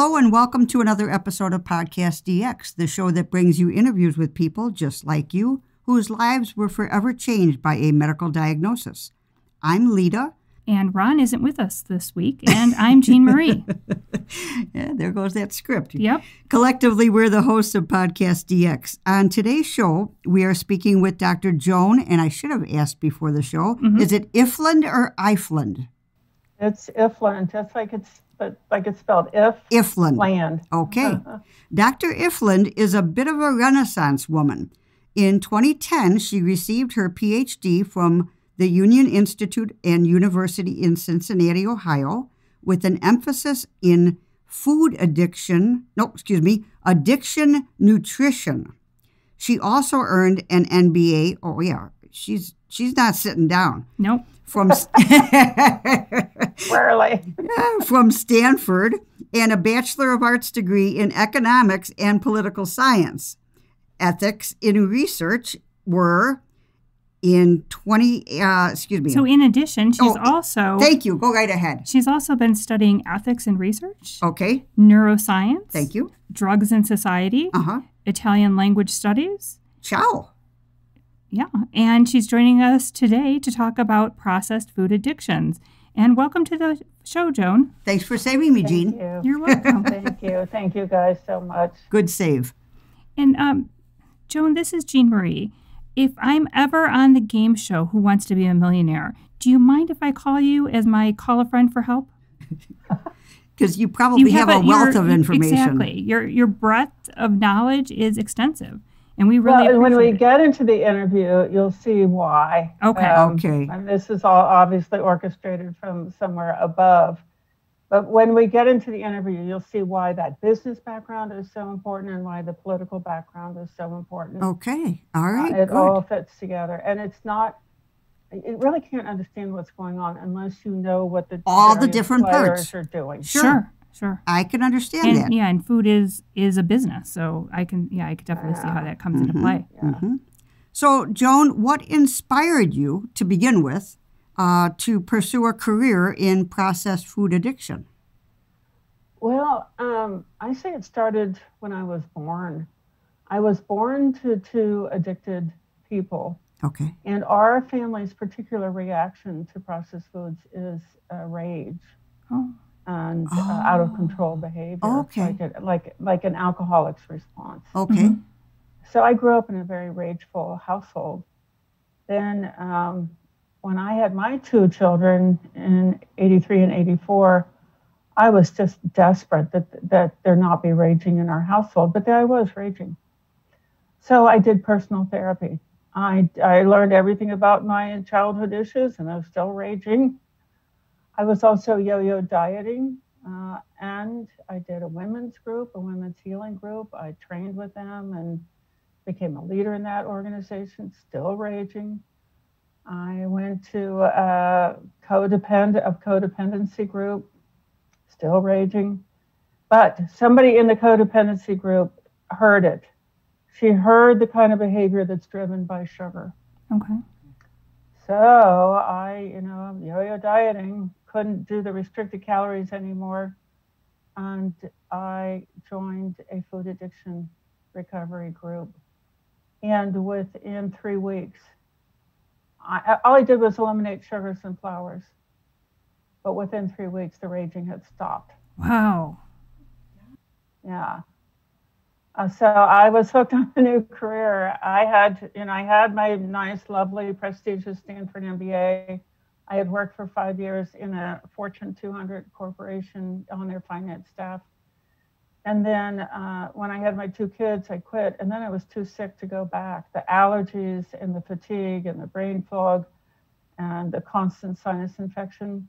Hello and welcome to another episode of Podcast DX, the show that brings you interviews with people just like you whose lives were forever changed by a medical diagnosis. I'm Lita. And Ron isn't with us this week, and I'm Jean Marie. Yeah, there goes that script. Yep. Collectively, we're the hosts of Podcast DX. On today's show, we are speaking with Dr. Joan, and I should have asked before the show, is it Ifland or Ifland? It's Ifland, just like it's spelled Ifland. Land. Okay. Dr. Ifland is a bit of a renaissance woman. In 2010, she received her PhD from the Union Institute and University in Cincinnati, Ohio, with an emphasis in food addiction, addiction nutrition. She also earned an MBA. Oh, yeah, she's not sitting down. Nope. From Stanford, and a Bachelor of Arts degree in economics and political science. Ethics in research were in So in addition, she's also... Thank you. Go right ahead. She's also been studying ethics in research. Okay. Neuroscience. Thank you. Drugs in society. Uh-huh. Italian language studies. Ciao. Yeah, and she's joining us today to talk about processed food addictions. And welcome to the show, Joan. Thanks for saving me, Jean. Thank you. You're welcome. Thank you. Thank you guys so much. Good save. And Joan, this is Jean Marie. If I'm ever on the game show Who Wants to Be a Millionaire, do you mind if I call you as my call-a-friend for help? Because you probably have a wealth of information. Exactly. Your breadth of knowledge is extensive. And we really when we get into the interview, you'll see why. Okay. Okay. And this is all obviously orchestrated from somewhere above. But when we get into the interview, you'll see why that business background is so important and why the political background is so important. Okay. All right. It all fits together. And it's not, you really can't understand what's going on unless you know what the different parts are doing. Sure. Sure. I can understand that. Yeah, and food is a business, so I could definitely see how that comes into play. Yeah. Mm-hmm. So, Joan, what inspired you to begin with to pursue a career in processed food addiction? Well, I say it started when I was born. I was born to two addicted people. Okay. And our family's particular reaction to processed foods is rage. Oh. And out of control behavior, okay. like an alcoholic's response. Okay. Mm-hmm. So I grew up in a very rageful household. Then when I had my two children in '83 and '84, I was just desperate that there not be raging in our household, but I was raging. So I did personal therapy. I learned everything about my childhood issues, and I was still raging. I was also yo-yo dieting, and I did a women's group, a women's healing group. I trained with them and became a leader in that organization, still raging. I went to a codependency group, still raging. But somebody in the codependency group heard it. She heard the kind of behavior that's driven by sugar. Okay. So I, yo-yo dieting, couldn't do the restricted calories anymore. And I joined a food addiction recovery group. And within 3 weeks, all I did was eliminate sugars and flours. But within 3 weeks, the raging had stopped. Wow. Yeah. So I was hooked on a new career. I had my nice, lovely, prestigious Stanford MBA. I had worked for 5 years in a Fortune 200 corporation on their finance staff. And then when I had my two kids, I quit. And then I was too sick to go back. The allergies and the fatigue and the brain fog and the constant sinus infection,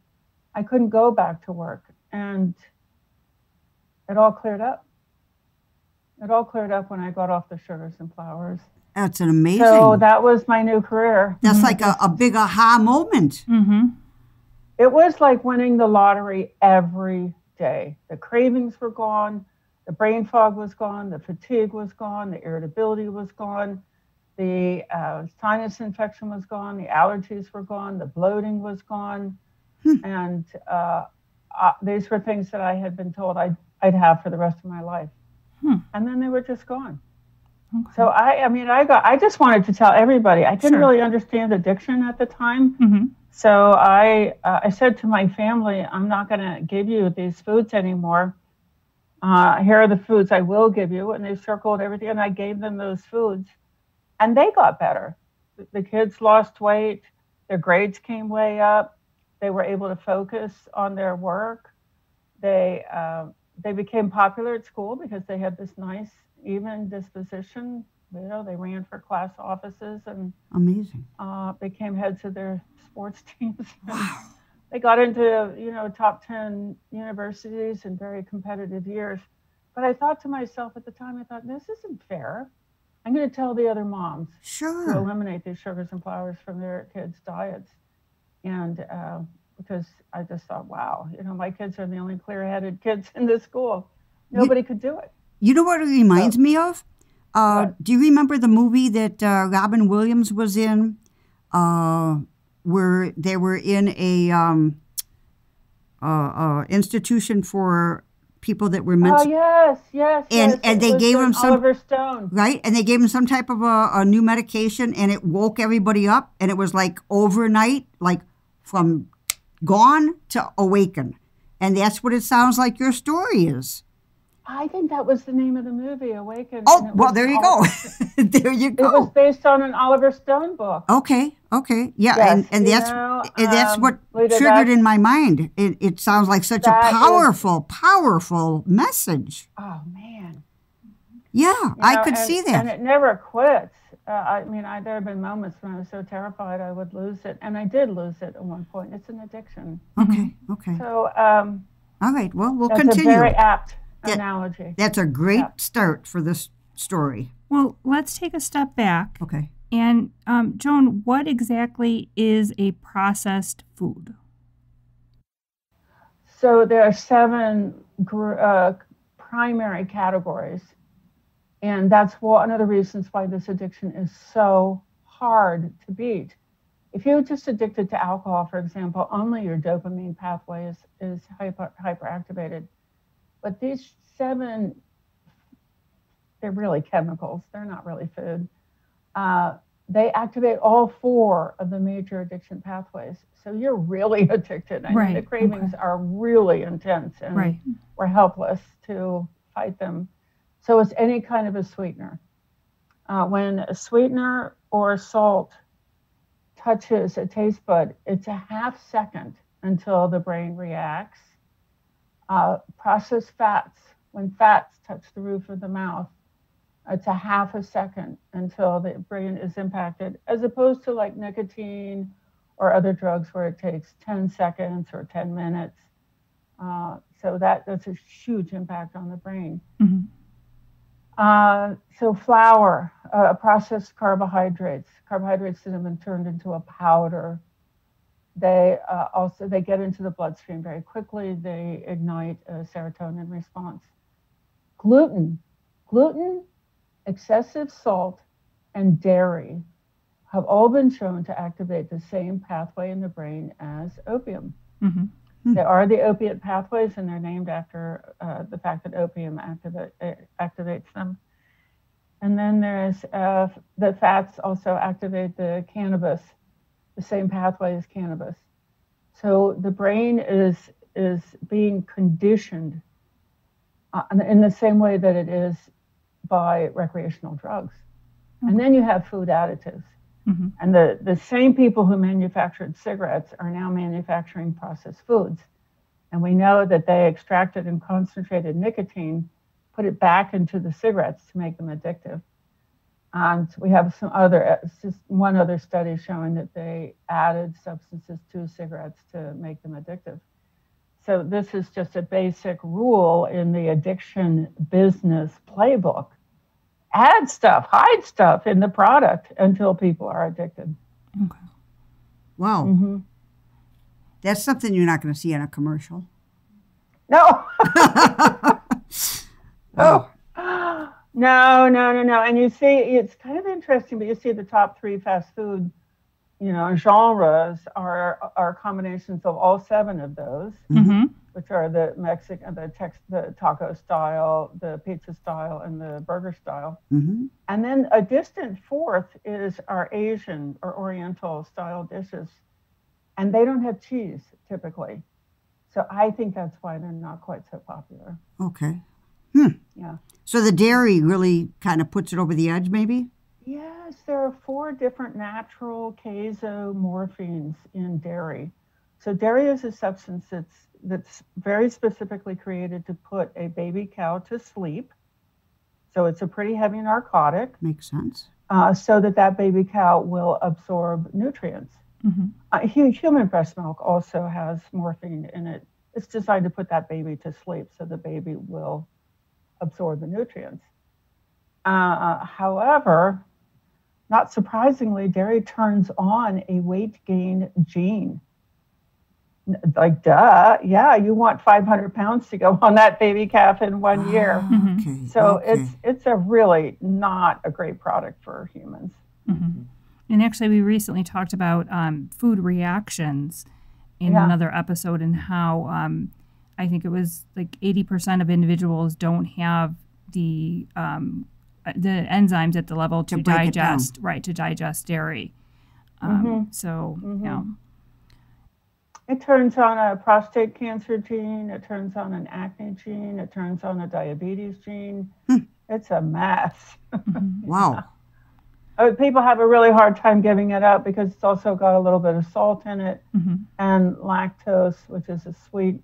I couldn't go back to work. And it all cleared up. It all cleared up when I got off the sugars and flours. That's an amazing. So that was my new career. That's like a big aha moment. Mm-hmm. It was like winning the lottery every day. The cravings were gone. The brain fog was gone. The fatigue was gone. The irritability was gone. The sinus infection was gone. The allergies were gone. The bloating was gone. And these were things that I had been told I I'd have for the rest of my life. And then they were just gone. Okay. So I just wanted to tell everybody. I didn't really understand addiction at the time. Mm-hmm. So I said to my family, I'm not going to give you these foods anymore. Here are the foods I will give you. And they circled everything. And I gave them those foods. And they got better. The kids lost weight. Their grades came way up. They were able to focus on their work. They became popular at school because they had this nice, even disposition. You know, they ran for class offices and amazing. Became heads of their sports teams. Wow. They got into, you know, top 10 universities in very competitive years. But I thought to myself at the time, I thought, this isn't fair. I'm going to tell the other moms to eliminate these sugars and flours from their kids' diets. And because I just thought, wow, you know, my kids are the only clear-headed kids in this school. Nobody could do it. You know what it reminds me of? Do you remember the movie that Robin Williams was in, where they were in a institution for people that were mental? Oh yes. And they gave him some Oliver Stone, right? And they gave him some type of a new medication, and it woke everybody up, and it was like overnight, like from gone to awaken. And that's what it sounds like your story is. I think that was the name of the movie, Awaken. Oh, well, there you go. There you go. It was based on an Oliver Stone book. Okay. Yeah, yes, and that's what triggered in my mind. It sounds like such a powerful message. Oh, man. Yeah, you know, I could see that. And it never quits. There have been moments when I was so terrified I would lose it. And I did lose it at one point. It's an addiction. Okay. So, all right, well, we'll continue. That's very apt. Analogy. That's a great start for this story. Well, let's take a step back. Okay. And Joan, what exactly is a processed food? So there are 7 primary categories. And that's one of the reasons why this addiction is so hard to beat. If you're just addicted to alcohol, for example, only your dopamine pathway is hyperactivated. But these 7, they're really chemicals. They're not really food. They activate all 4 of the major addiction pathways. So you're really addicted. I mean, the cravings are really intense, and we're helpless to fight them. So it's any kind of a sweetener. When a sweetener or salt touches a taste bud, it's a half second until the brain reacts. Processed fats, when fats touch the roof of the mouth, it's a half a second until the brain is impacted, as opposed to like nicotine or other drugs where it takes 10 seconds or 10 minutes. So that's a huge impact on the brain. Mm-hmm. So flour, processed carbohydrates that have been turned into a powder. They get into the bloodstream very quickly. They ignite a serotonin response. Gluten, excessive salt, and dairy have all been shown to activate the same pathway in the brain as opium. Mm-hmm. Mm-hmm. They are the opiate pathways, and they're named after the fact that opium activates them. And then there's the fats also activate the cannabis, the same pathway as cannabis. So the brain is being conditioned in the same way that it is by recreational drugs. Okay. And then you have food additives. Mm-hmm. And the same people who manufactured cigarettes are now manufacturing processed foods. And we know that they extracted and concentrated nicotine, put it back into the cigarettes to make them addictive. And we have one other study showing that they added substances to cigarettes to make them addictive. So this is just a basic rule in the addiction business playbook. Add stuff, hide stuff in the product until people are addicted. Okay. Wow. Mm-hmm. That's something you're not going to see in a commercial. No. Oh. No. And you see, it's kind of interesting, but you see the top 3 fast food you know, genres are combinations of all seven of those, mm-hmm. which are the Mexican, the taco style, the pizza style, and the burger style. Mm-hmm. And then a distant fourth is our Asian or Oriental style dishes, and they don't have cheese typically. So I think that's why they're not quite so popular. Okay. Hmm. Yeah. So the dairy really kind of puts it over the edge, maybe? Yes, there are 4 different natural casomorphines in dairy. So dairy is a substance that's very specifically created to put a baby cow to sleep. So it's a pretty heavy narcotic. Makes sense. So that baby cow will absorb nutrients. Mm-hmm. Human breast milk also has morphine in it. It's designed to put that baby to sleep so the baby will absorb the nutrients. However, not surprisingly, dairy turns on a weight gain gene. Like, duh, yeah, you want 500 pounds to go on that baby calf in 1 year. Okay, so it's a really not a great product for humans. Mm-hmm. And actually, we recently talked about food reactions in another episode, and how I think it was like 80% of individuals don't have the enzymes at the level to digest dairy. So it turns on a prostate cancer gene. It turns on an acne gene. It turns on a diabetes gene. It's a mess. Wow. People have a really hard time giving it up because it's also got a little bit of salt in it, and lactose, which is a sweet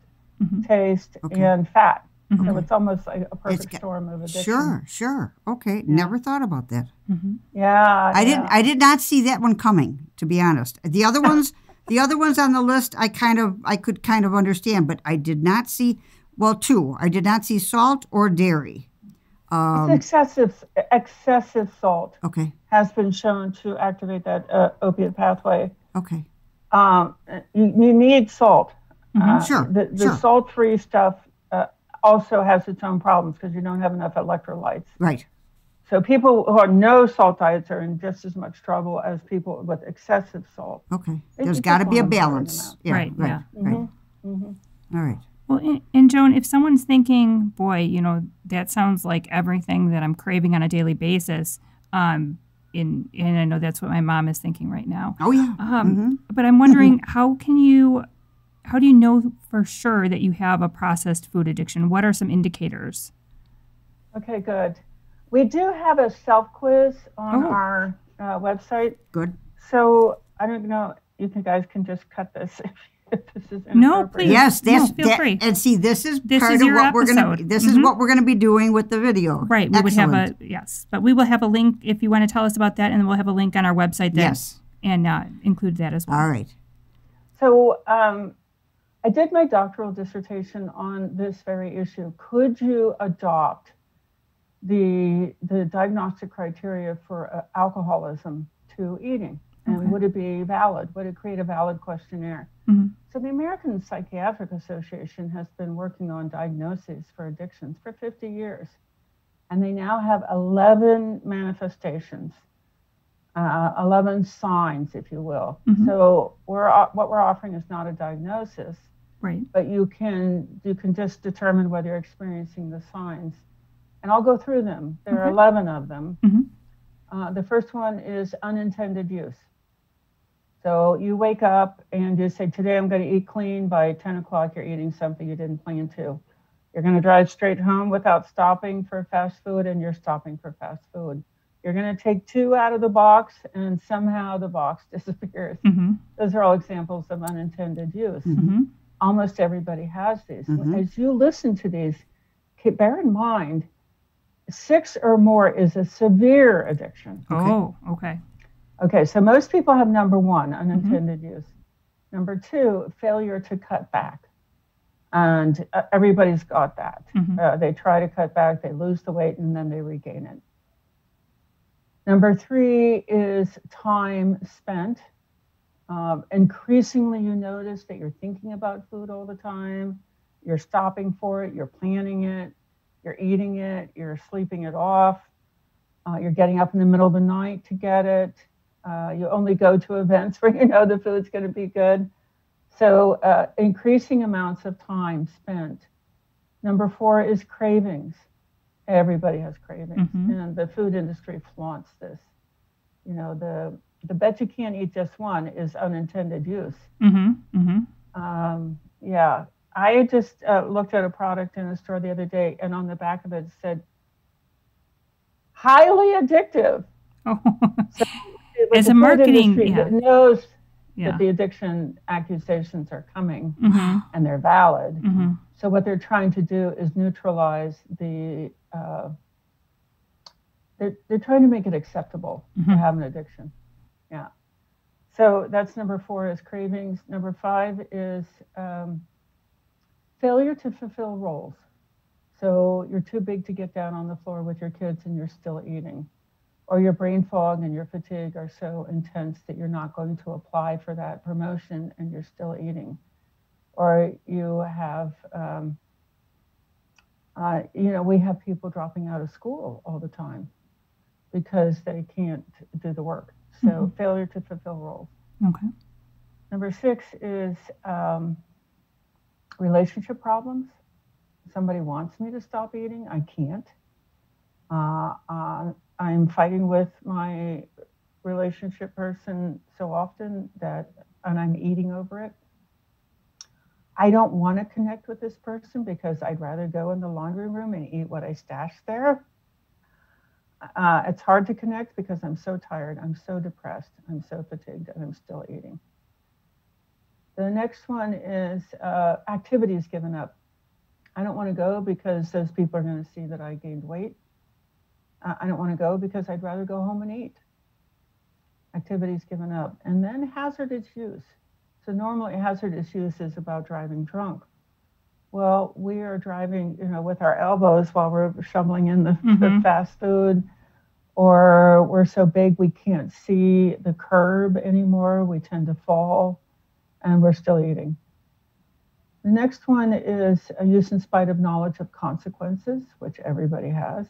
taste, and fat. Mm-hmm. So it's almost like a perfect storm of addiction. Sure, sure. Okay, never thought about that. Mm-hmm. Yeah, I did not see that one coming, to be honest. The other ones, on the list, I could kind of understand, but I did not see. Well, 2. I did not see salt or dairy. It's excessive salt. Okay, has been shown to activate that opiate pathway. Okay, you need salt. The salt-free stuff also has its own problems because you don't have enough electrolytes. Right. So people who are no salt diets are in just as much trouble as people with excessive salt. Okay. There's got to be a balance. Yeah, All right. Well, and Joan, if someone's thinking, boy, you know, that sounds like everything that I'm craving on a daily basis, and I know that's what my mom is thinking right now. Oh, yeah. But I'm wondering, how do you know for sure that you have a processed food addiction? What are some indicators? Okay, good. We do have a self-quiz on our website. Good. So I don't know. You guys can just cut this if this is inappropriate. No, please. Yes, feel free. And see, this is what we're going to be doing with the video. Right. We would have but we will have a link if you want to tell us about that, and then we'll have a link on our website that, and include that as well. All right. So, I did my doctoral dissertation on this very issue. Could you adopt the diagnostic criteria for alcoholism to eating? And would it be valid? Would it create a valid questionnaire? Mm-hmm. So the American Psychiatric Association has been working on diagnoses for addictions for 50 years. And they now have 11 manifestations. 11 signs, if you will. Mm-hmm. So what we're offering is not a diagnosis, right? But you can just determine whether you're experiencing the signs. And I'll go through them. There are 11 of them. Mm-hmm. The first one is unintended use. So you wake up and you say, today I'm going to eat clean. By 10 o'clock, you're eating something you didn't plan to. You're going to drive straight home without stopping for fast food, and you're stopping for fast food. You're going to take 2 out of the box, and somehow the box disappears. Mm-hmm. Those are all examples of unintended use. Mm-hmm. Almost everybody has these. Mm-hmm. As you listen to these, bear in mind, 6 or more is a severe addiction. Okay. Oh, okay. Okay, so most people have number 1, unintended use. Number 2, failure to cut back. And everybody's got that. Mm-hmm. They try to cut back, they lose the weight, and then they regain it. Number 3 is time spent. Increasingly, you notice that you're thinking about food all the time. You're stopping for it. You're planning it. You're eating it. You're sleeping it off. You're getting up in the middle of the night to get it. You only go to events where you know the food's going to be good. So increasing amounts of time spent. Number four is cravings. Everybody has cravings, and the food industry flaunts this. You know, the bet you can't eat just one is unintended use. Yeah, I just looked at a product in a store the other day, and on the back of it said, highly addictive. Oh. So it was as a marketing that knows that the addiction accusations are coming and they're valid. So what they're trying to do is neutralize the, they're trying to make it acceptable to have an addiction. Yeah. So that's number four is cravings. Number five is failure to fulfill roles. So you're too big to get down on the floor with your kids and you're still eating. Or your brain fog and your fatigue are so intense that you're not going to apply for that promotion and you're still eating. Or you have, you know, we have people dropping out of school all the time because they can't do the work. So failure to fulfill roles. Okay. Number six is relationship problems. Somebody wants me to stop eating. I can't. I'm fighting with my relationship person so often that, and I'm eating over it. I don't want to connect with this person because I'd rather go in the laundry room and eat what I stashed there. It's hard to connect because I'm so tired, I'm so depressed, I'm so fatigued, and I'm still eating. The next one is activities given up. I don't want to go because those people are going to see that I gained weight. I don't want to go because I'd rather go home and eat. Activities given up. And then hazardous use. So normally hazardous use is about driving drunk. Well, we are driving, you know, with our elbows while we're shoveling in the fast food, or we're so big we can't see the curb anymore. We tend to fall, and we're still eating. The next one is a use in spite of knowledge of consequences, which everybody has.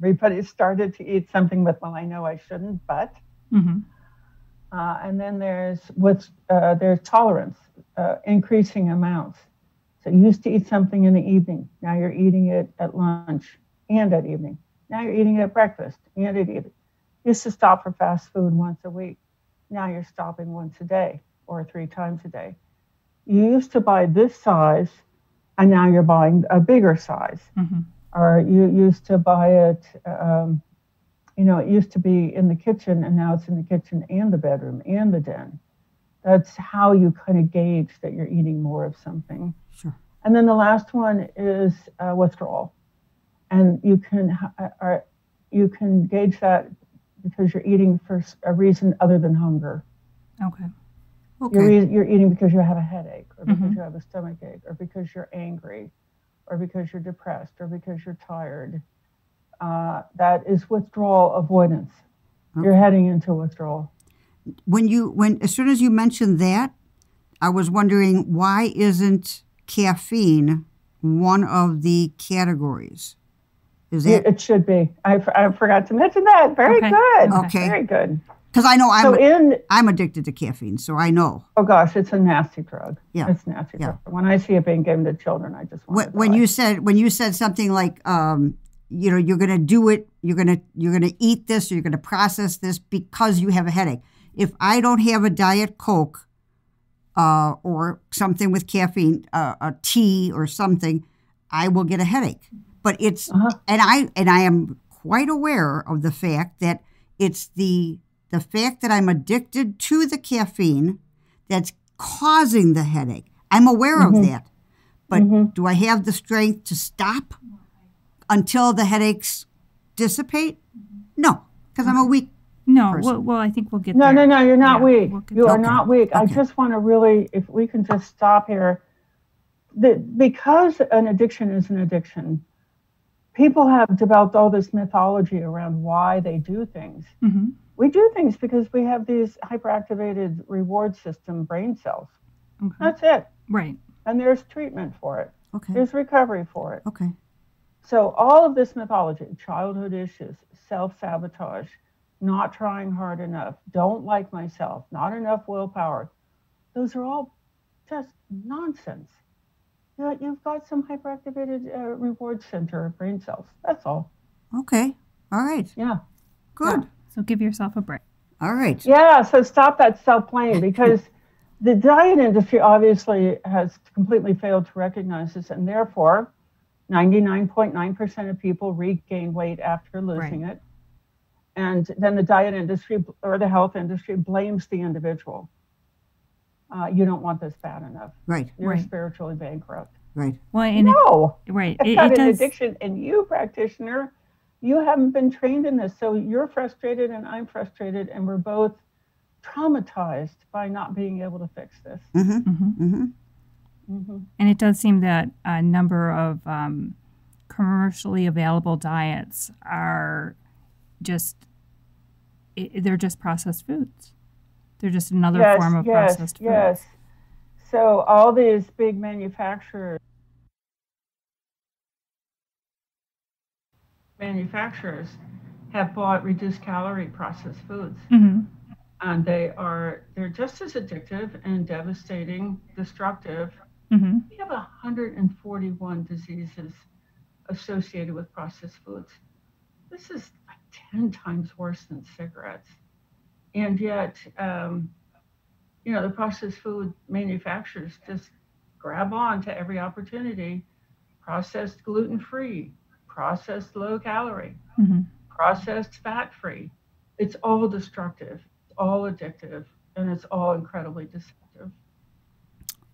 Everybody started to eat something with, well, I know I shouldn't, but. And then there's tolerance, increasing amounts. So you used to eat something in the evening. Now you're eating it at lunch and at evening. Now you're eating it at breakfast and at evening. You used to stop for fast food once a week. Now you're stopping once a day or 3 times a day. You used to buy this size, and now you're buying a bigger size. Or you used to buy it, you know, it used to be in the kitchen, and now it's in the kitchen and the bedroom and the den. That's how you kind of gauge that you're eating more of something. Sure. And then the last one is withdrawal. And you can gauge that because you're eating for a reason other than hunger. Okay. Okay. You're eating because you have a headache, or because you have a stomach ache, or because you're angry, or because you're depressed, or because you're tired. That is withdrawal avoidance. Okay. You're heading into withdrawal. As soon as you mentioned that, I was wondering, why isn't caffeine one of the categories? Is that it should be? I forgot to mention that. Very good. Okay. Very good. Because I know I'm addicted to caffeine, so I know. Oh gosh, it's a nasty drug. Yeah, it's a nasty drug. When I see it being given to children, I just want to die. When you said something like, you know, you're going to do it, you're going to eat this, or you're going to process this because you have a headache. If I don't have a Diet Coke or something with caffeine, a tea or something, I will get a headache. But it's and I am quite aware of the fact that it's the fact that I'm addicted to the caffeine that's causing the headache. I'm aware of that. But do I have the strength to stop until the headaches dissipate? No, because I'm a weak person. Well, I think we'll get there. No, you're not weak. You are not weak. Okay. I just want to really, if we can just stop here. Because an addiction is an addiction, people have developed all this mythology around why they do things. We do things because we have these hyperactivated reward system brain cells. That's it. Right. And there's treatment for it. Okay. There's recovery for it. Okay. So all of this mythology, childhood issues, self-sabotage, not trying hard enough, don't like myself, not enough willpower. Those are all just nonsense. You've got some hyperactivated reward center brain cells. That's all. Okay. All right. Yeah. Good. Yeah. So give yourself a break. All right. Yeah. So stop that self-blame, because the diet industry obviously has completely failed to recognize this, and therefore 99.9% of people regain weight after losing it. And then the diet industry or the health industry blames the individual. You don't want this bad enough. Right. You're spiritually bankrupt. Right. Well, and no. It's not an addiction. And you, practitioner, you haven't been trained in this. So you're frustrated and I'm frustrated. And we're both traumatized by not being able to fix this. Mm-hmm. Mm-hmm. Mm-hmm. Mm-hmm. And it does seem that a number of commercially available diets are just, they're just processed foods. They're just another form of processed foods. Yes. So all these big manufacturers have bought reduced calorie processed foods. Mm-hmm. And they're just as addictive and devastating, destructive. Mm-hmm. We have 141 diseases associated with processed foods. This is like 10 times worse than cigarettes. And yet, the processed food manufacturers just grab on to every opportunity. Processed gluten-free, processed low-calorie, mm-hmm. processed fat-free. It's all destructive, it's all addictive, and it's all incredibly deceptive.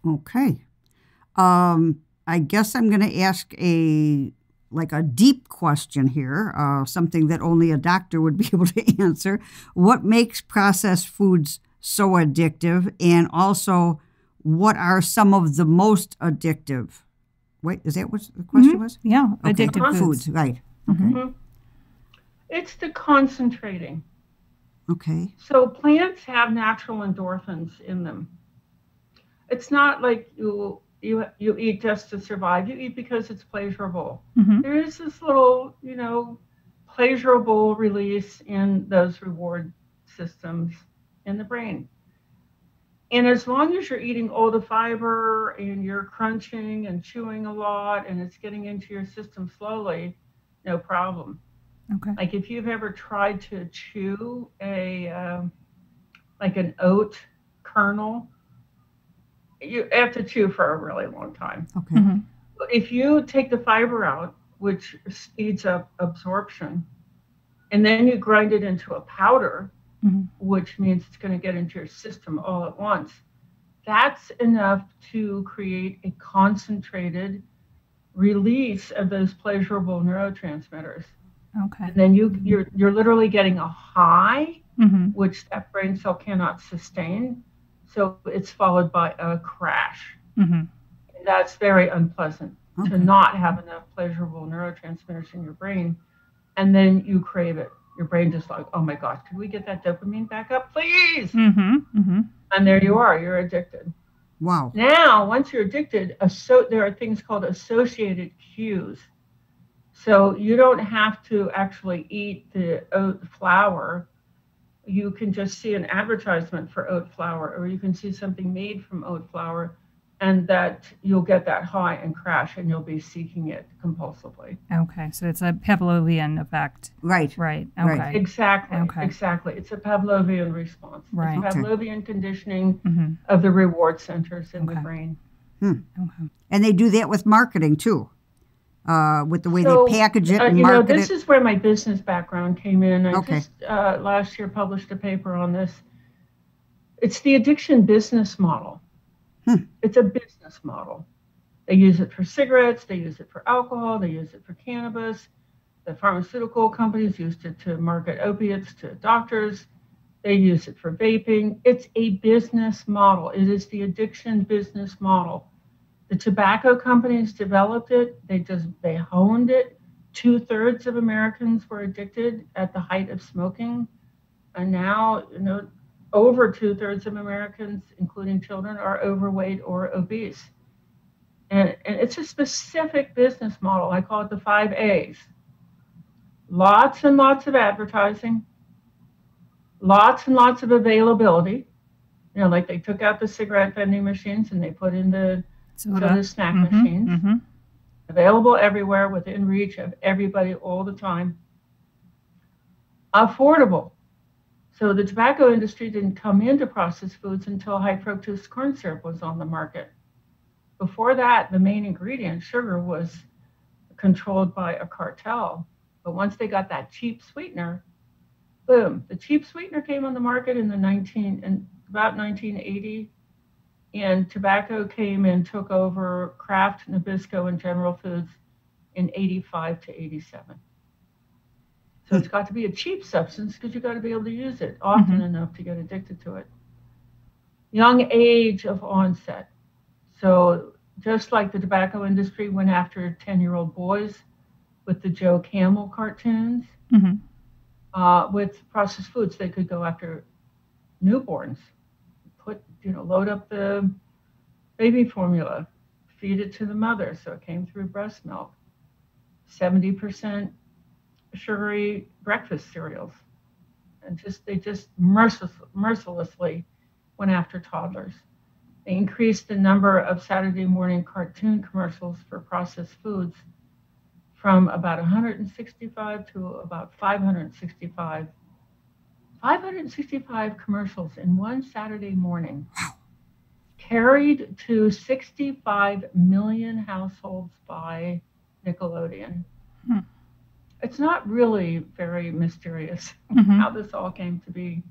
Okay. I guess I'm going to ask a deep question here, something that only a doctor would be able to answer. What makes processed foods so addictive? And also, what are some of the most addictive? Wait, is that what the question mm-hmm. was? Yeah, okay. Addictive foods. Right. Okay. Mm-hmm. It's the concentrating. Okay. So plants have natural endorphins in them. It's not like you eat just to survive. You eat because it's pleasurable. Mm-hmm. There is this little, pleasurable release in those reward systems in the brain. And as long as you're eating all the fiber and you're crunching and chewing a lot and it's getting into your system slowly, no problem. Okay. Like if you've ever tried to chew an oat kernel, you have to chew for a really long time. Okay. Mm-hmm. If you take the fiber out, which speeds up absorption, and then you grind it into a powder, mm-hmm. which means it's going to get into your system all at once, that's enough to create a concentrated release of those pleasurable neurotransmitters. Okay. And then you're literally getting a high, mm-hmm. which that brain cell cannot sustain. So it's followed by a crash. Mm-hmm. That's very unpleasant to not have enough pleasurable neurotransmitters in your brain. And then you crave it. Your brain just like, oh my gosh, can we get that dopamine back up, please? Mm-hmm. Mm-hmm. And there you are. You're addicted. Wow. Now, once you're addicted, there are things called associated cues. So you don't have to actually eat the oat flour. You can just see an advertisement for oat flour, or you can see something made from oat flour, and that you'll get that high and crash, and you'll be seeking it compulsively. Okay, so it's a Pavlovian effect. Right. Right, okay. Right. Exactly, okay. Exactly. It's a Pavlovian response. Right. It's Pavlovian conditioning mm-hmm. of the reward centers in the brain. Hmm. Okay. And they do that with marketing, too. With the way they package it and market it. This is where my business background came in. I just last year published a paper on this. It's the addiction business model. Hmm. It's a business model. They use it for cigarettes. They use it for alcohol. They use it for cannabis. The pharmaceutical companies used it to market opiates to doctors. They use it for vaping. It's a business model. It is the addiction business model. The tobacco companies developed it. They honed it. 2/3 of Americans were addicted at the height of smoking. And now, over 2/3 of Americans, including children, are overweight or obese. And it's a specific business model. I call it the 5 A's. Lots and lots of advertising, lots and lots of availability. You know, like they took out the cigarette vending machines and they put in the soda snack machines. Mm-hmm. Available everywhere, within reach of everybody all the time. Affordable. So the tobacco industry didn't come into processed foods until high fructose corn syrup was on the market. Before that, the main ingredient, sugar, was controlled by a cartel. But once they got that cheap sweetener, boom, the cheap sweetener came on the market in about 1980, and tobacco came and took over Kraft, Nabisco, and General Foods in 85 to 87. So it's got to be a cheap substance because you've got to be able to use it often enough to get addicted to it. Young age of onset. So just like the tobacco industry went after 10-year-old boys with the Joe Camel cartoons, with processed foods, they could go after newborns. Load up the baby formula, feed it to the mother. So it came through breast milk. 70% sugary breakfast cereals, and they just mercilessly went after toddlers. They increased the number of Saturday morning cartoon commercials for processed foods from about 165 to about 565. 565 commercials in one Saturday morning, carried to 65 million households by Nickelodeon. It's not really very mysterious how this all came to be.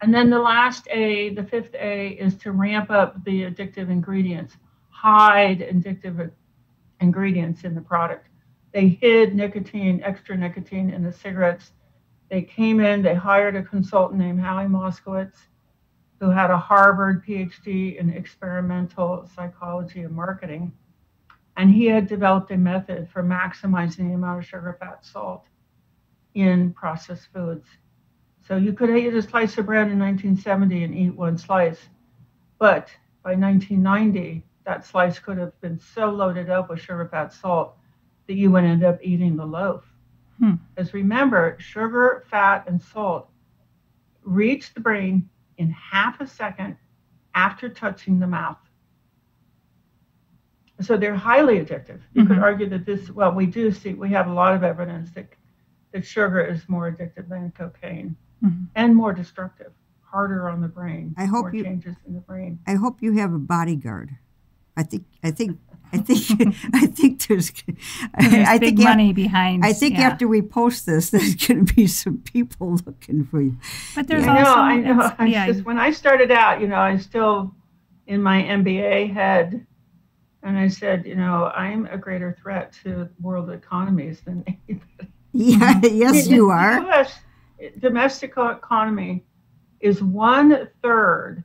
And then the last A, the fifth A, is to ramp up the addictive ingredients, hide addictive ingredients in the product. They hid nicotine, extra nicotine in the cigarettes. They came in, they hired a consultant named Hallie Moskowitz, who had a Harvard PhD in experimental psychology and marketing. And he had developed a method for maximizing the amount of sugar, fat, salt in processed foods. So you could eat a slice of bread in 1970 and eat one slice. But by 1990, that slice could have been so loaded up with sugar, fat, salt that you would end up eating the loaf. Because remember, sugar, fat, and salt reach the brain in half a second after touching the mouth. So they're highly addictive. You could argue that we have a lot of evidence that sugar is more addictive than cocaine and more destructive, harder on the brain, more changes in the brain. I hope you have a bodyguard. I think there's big money behind. I think after we post this, there's going to be some people looking for you. But there's also, I know. Just, when I started out, I still in my MBA head. And I said, I'm a greater threat to world economies than anybody. Yeah, yes, you are. Plus, domestic economy is 1/3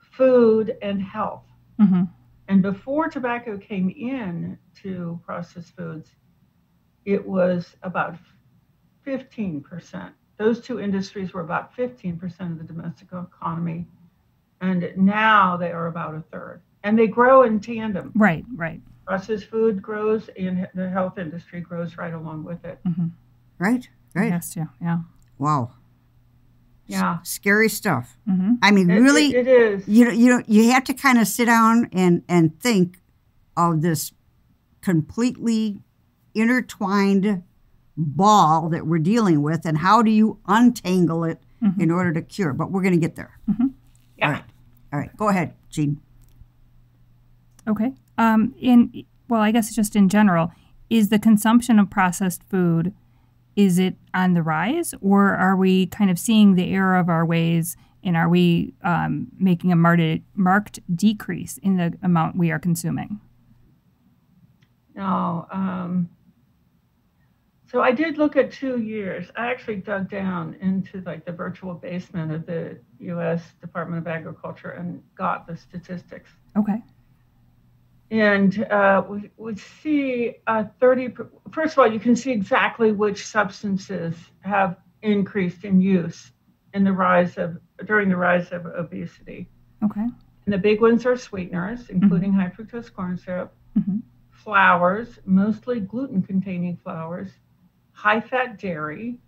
food and health. And before tobacco came in to processed foods, it was about 15%. Those two industries were about 15% of the domestic economy. And now they are about 1/3. And they grow in tandem. Right. Processed food grows and the health industry grows right along with it. Right. Yes, yeah. Wow. Yeah. Scary stuff. I mean, really, it is. You have to kind of sit down and think of this completely intertwined ball that we're dealing with, and how do you untangle it in order to cure? But we're going to get there. Yeah. All right. Go ahead, Jean. Okay. I guess just in general, is the consumption of processed food, is it on the rise, or are we kind of seeing the error of our ways, and are we making a marked decrease in the amount we are consuming? No. So I did look at 2 years. I actually dug down into the virtual basement of the U.S. Department of Agriculture and got the statistics. Okay. And we see 30. First of all, you can see exactly which substances have increased in use during the rise of obesity. Okay. And the big ones are sweeteners, including high fructose corn syrup, flours, mostly gluten-containing flours, high-fat dairy,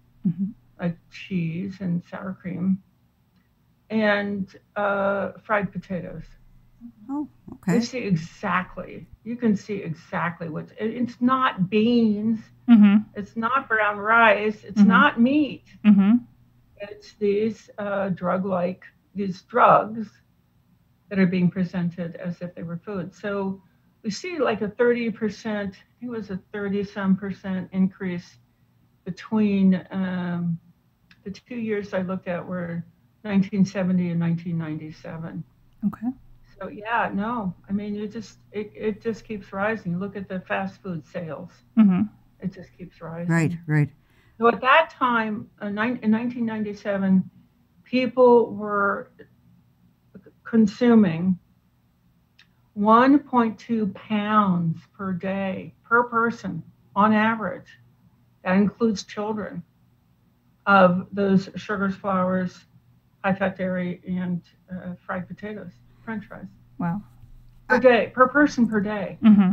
cheese and sour cream, and fried potatoes. Oh, okay. You see exactly. You can see exactly what's. It's not beans. Mm-hmm. It's not brown rice. It's mm-hmm. not meat. Mm-hmm. It's these drugs that are being presented as if they were food. So we see like a 30%. It was a 30-some% increase between the 2 years I looked at were 1970 and 1997. Okay. So yeah, no, I mean, it just keeps rising. Look at the fast food sales. Mm-hmm. It just keeps rising. Right, right. So at that time, in 1997, people were consuming 1.2 pounds per day per person on average. That includes children, of those sugars, flours, high-fat dairy, and fried potatoes. French fries. Wow. Per person per day. Mm-hmm.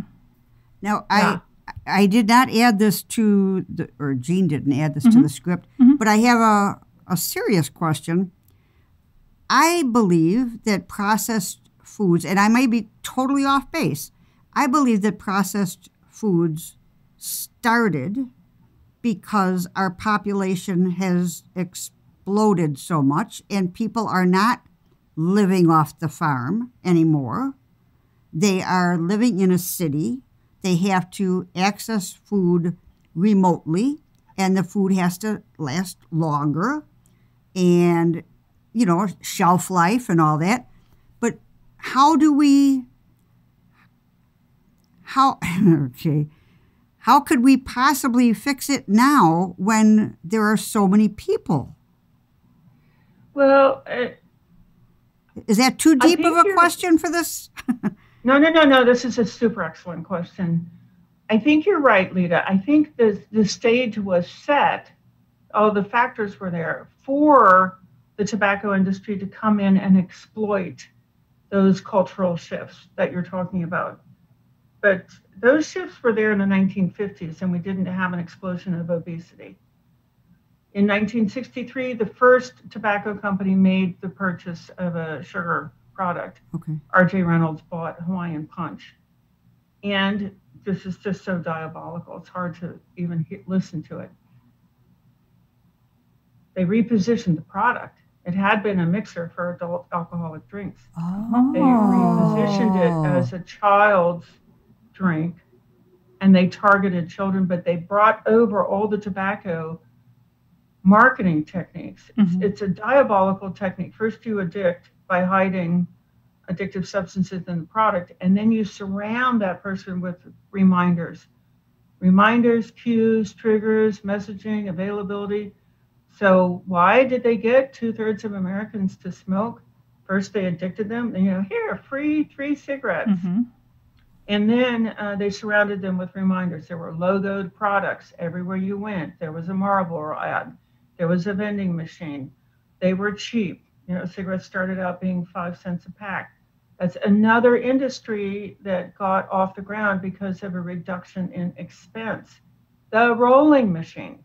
Now, yeah. I did not add this to, or Jean didn't add this mm-hmm. to the script, mm-hmm. but I have a serious question. I believe that processed foods, and I may be totally off base, I believe that processed foods started because our population has exploded so much and people are not living off the farm anymore. They are living in a city. They have to access food remotely, and the food has to last longer and, you know, shelf life and all that. But how could we possibly fix it now when there are so many people? Well, is that too deep of a question for this? No. This is a super excellent question. I think you're right, Lita. I think the stage was set, all the factors were there for the tobacco industry to come in and exploit those cultural shifts that you're talking about. But those shifts were there in the 1950s, and we didn't have an explosion of obesity. In 1963, the first tobacco company made the purchase of a sugar product. Okay. R.J. Reynolds bought Hawaiian Punch. And this is just so diabolical, it's hard to even listen to it. They repositioned the product. It had been a mixer for adult alcoholic drinks. Oh. They repositioned it as a child's drink, and they targeted children, but they brought over all the tobacco marketing techniques. Mm-hmm. It's a diabolical technique. First you addict by hiding addictive substances in the product, and then you surround that person with reminders, cues, triggers, messaging, availability. So why did they get 2/3 of Americans to smoke? First they addicted them, and, you know, here, free 3 cigarettes. Mm-hmm. And then they surrounded them with reminders. There were logoed products everywhere you went. There was a Marlboro ad. There was a vending machine. They were cheap. You know, cigarettes started out being 5 cents a pack. That's another industry that got off the ground because of a reduction in expense. The rolling machine.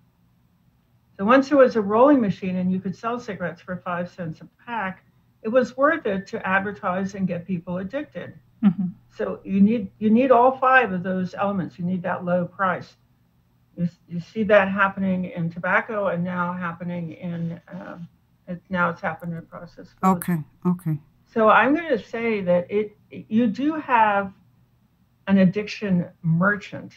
So once there was a rolling machine and you could sell cigarettes for 5 cents a pack, it was worth it to advertise and get people addicted. Mm-hmm. So you need all 5 of those elements. You need that low price. You see that happening in tobacco, and now happening in it's happening in processed food. Okay. So I'm going to say that you do have an addiction merchant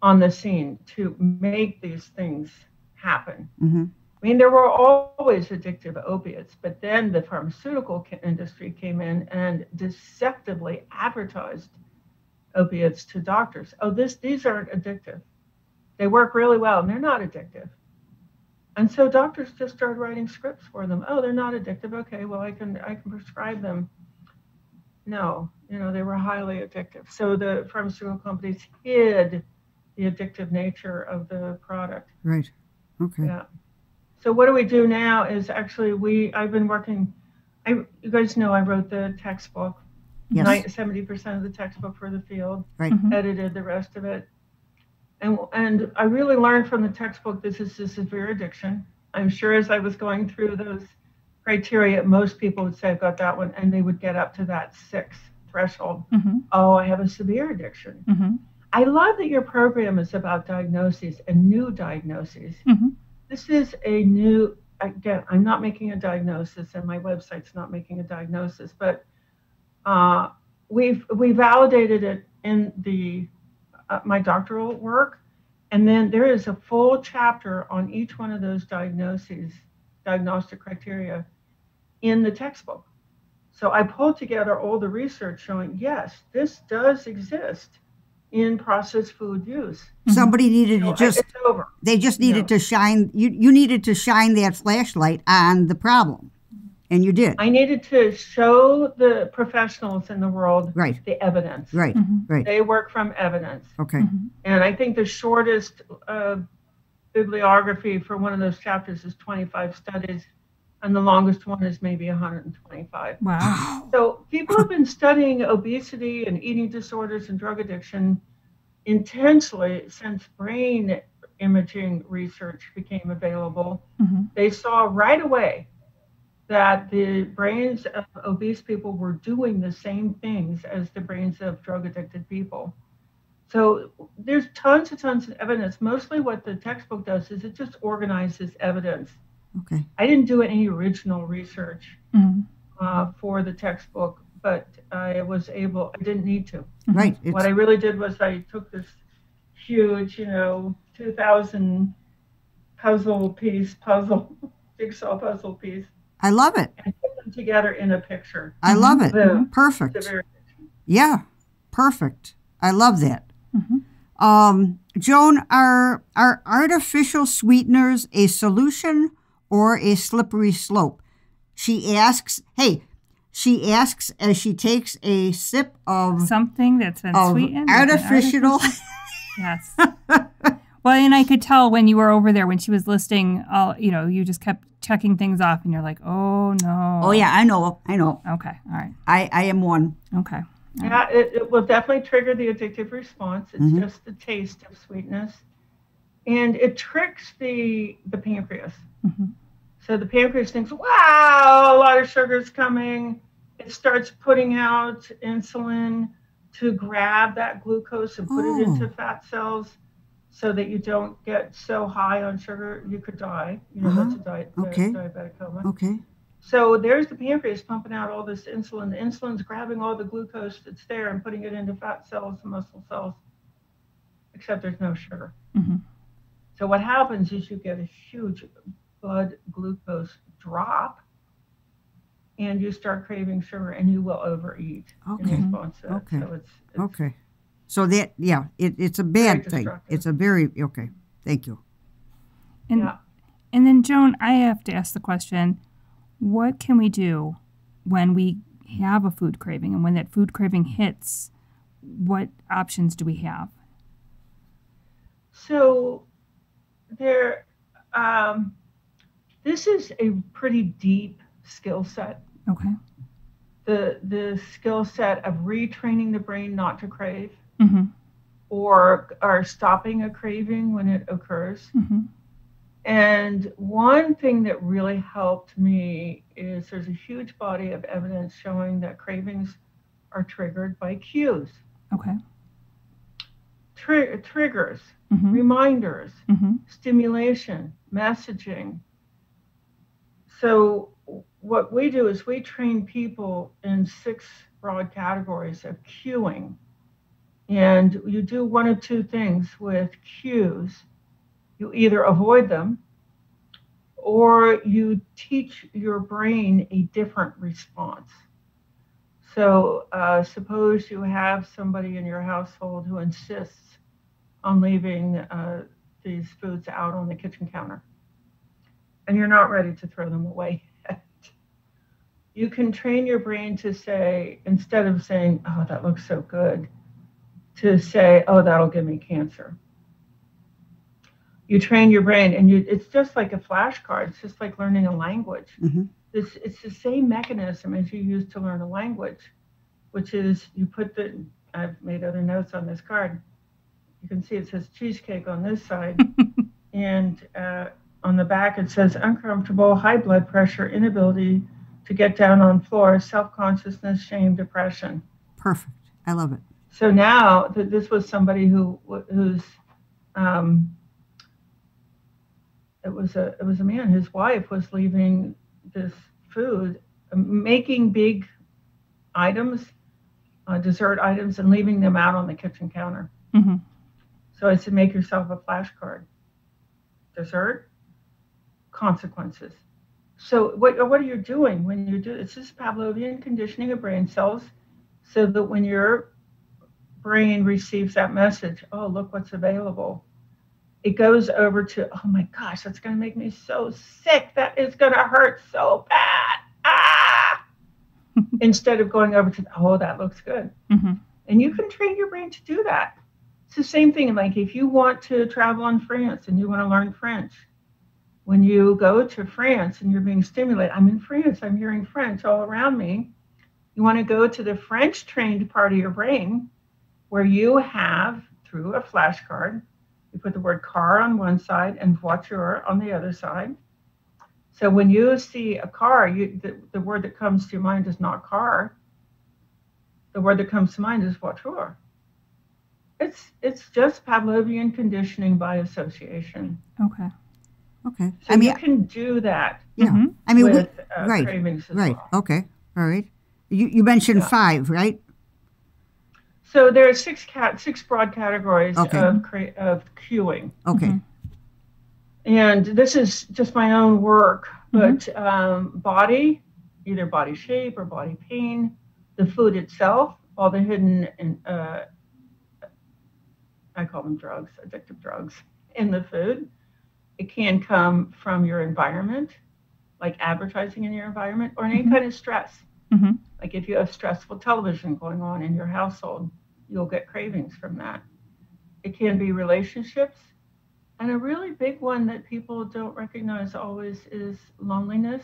on the scene to make these things happen. Mm-hmm. I mean, there were always addictive opiates, but then the pharmaceutical industry came in and deceptively advertised opiates to doctors. Oh, these aren't addictive. They work really well, and they're not addictive. And so doctors just started writing scripts for them. Oh, they're not addictive. Okay, well, I can prescribe them. No, you know, they were highly addictive. So the pharmaceutical companies hid the addictive nature of the product. Right. Okay. Yeah. So what do we do now is actually I've been working, you guys know I wrote the textbook, yes. 70% of the textbook for the field, right. Mm-hmm. Edited the rest of it. And I really learned from the textbook, this is a severe addiction. I'm sure as I was going through those criteria, most people would say, I've got that one, and they would get up to that 6 threshold. Mm-hmm. Oh, I have a severe addiction. Mm-hmm. I love that your program is about diagnoses and new diagnoses. Mm-hmm. This is a new, again, I'm not making a diagnosis, and my website's not making a diagnosis, but we validated it in the my doctoral work, and then there is a full chapter on each one of those diagnoses, diagnostic criteria, in the textbook. So I pulled together all the research showing, yes, this does exist in processed food use. Somebody needed to just, it's over. They just needed to shine, you needed to shine that flashlight on the problem. And you did. I needed to show the professionals in the world the evidence. Right, mm-hmm. right. They work from evidence. Okay. Mm-hmm. And I think the shortest bibliography for one of those chapters is 25 studies, and the longest one is maybe 125. Wow. So people have been studying obesity and eating disorders and drug addiction intensely since brain imaging research became available. Mm-hmm. They saw right away that the brains of obese people were doing the same things as the brains of drug-addicted people. So there's tons and tons of evidence. Mostly what the textbook does is it just organizes evidence. Okay. I didn't do any original research mm-hmm. For the textbook, but I was able, I didn't need to. Right. What I really did was I took this huge, 2,000 jigsaw puzzle piece, I love it. And put them together in a picture. I love it. Perfect. Yeah, perfect. I love that. Mm-hmm. Joan, are artificial sweeteners a solution or a slippery slope? She asks as she takes a sip of something that's been sweetened. Artificial. Yes. Well, and I could tell when you were over there, when she was listing all, you just kept checking things off and you're like, oh no. Oh yeah, I know. Okay, all right. I am one. Okay. Yeah, it will definitely trigger the addictive response. It's mm-hmm. just the taste of sweetness. And it tricks the pancreas. Mm-hmm. So the pancreas thinks, wow, a lot of sugar's coming. It starts putting out insulin to grab that glucose and put it into fat cells, so that you don't get so high on sugar, you could die. That's a diabetic coma. Okay. So there's the pancreas pumping out all this insulin. The insulin's grabbing all the glucose that's there and putting it into fat cells and muscle cells, except there's no sugar. Mm-hmm. So what happens is you get a huge blood glucose drop, and you start craving sugar, and you will overeat in response to it. So it's So that, it's a bad thing. It's a very, thank you. And, and then, Joan, I have to ask the question, what can we do when we have a food craving? And when that food craving hits, what options do we have? So there, this is a pretty deep skill set. Okay. The skill set of retraining the brain not to crave. Mm-hmm. or stopping a craving when it occurs. Mm-hmm. And one thing that really helped me is there's a huge body of evidence showing that cravings are triggered by cues. Okay. Triggers, mm-hmm. reminders, mm-hmm. stimulation, messaging. So what we do is we train people in 6 broad categories of cueing. And you do one of two things with cues. You either avoid them or you teach your brain a different response. So suppose you have somebody in your household who insists on leaving these foods out on the kitchen counter, and you're not ready to throw them away yet. You can train your brain to say, instead of saying, oh, that looks so good, to say, oh, that'll give me cancer. You train your brain, and it's just like a flashcard. It's just like learning a language. Mm-hmm. It's the same mechanism as you use to learn a language, which is you put the, I've made other notes on this card. You can see it says cheesecake on this side and on the back, it says uncomfortable, high blood pressure, inability to get down on floor, self-consciousness, shame, depression. Perfect. I love it. So now this was somebody who's it was a man. His wife was leaving this food, making big items, dessert items, and leaving them out on the kitchen counter. Mm-hmm. So I said, make yourself a flashcard. Dessert, consequences. So what are you doing when you do? It's just Pavlovian conditioning of brain cells, so that when your brain receives that message, oh, look what's available, it goes over to, oh my gosh, that's going to make me so sick. That is going to hurt so bad. Ah! Instead of going over to, oh, that looks good. Mm-hmm. And you can train your brain to do that. It's the same thing. Like if you want to travel in France and you want to learn French, when you go to France and you're being stimulated, I'm in France, I'm hearing French all around me. You want to go to the French trained part of your brain where you have, through a flashcard, you put the word car on one side and voiture on the other side. So when you see a car, the word that comes to your mind is not car. The word that comes to mind is voiture. It's just Pavlovian conditioning by association. Okay. Okay. So I mean, you can do that. Yeah. Mm-hmm. I mean, with right. Cravings as right. Well. Okay. All right. You mentioned five, right? So there are six broad categories of cueing. Okay. Mm-hmm. And this is just my own work, but mm-hmm. Body, either body shape or body pain, the food itself, all the hidden I call them drugs, addictive drugs, in the food. It can come from your environment, like advertising in your environment, or any mm-hmm. kind of stress. Mm-hmm. Like if you have stressful television going on in your household, you'll get cravings from that. It can be relationships. And a really big one that people don't recognize always is loneliness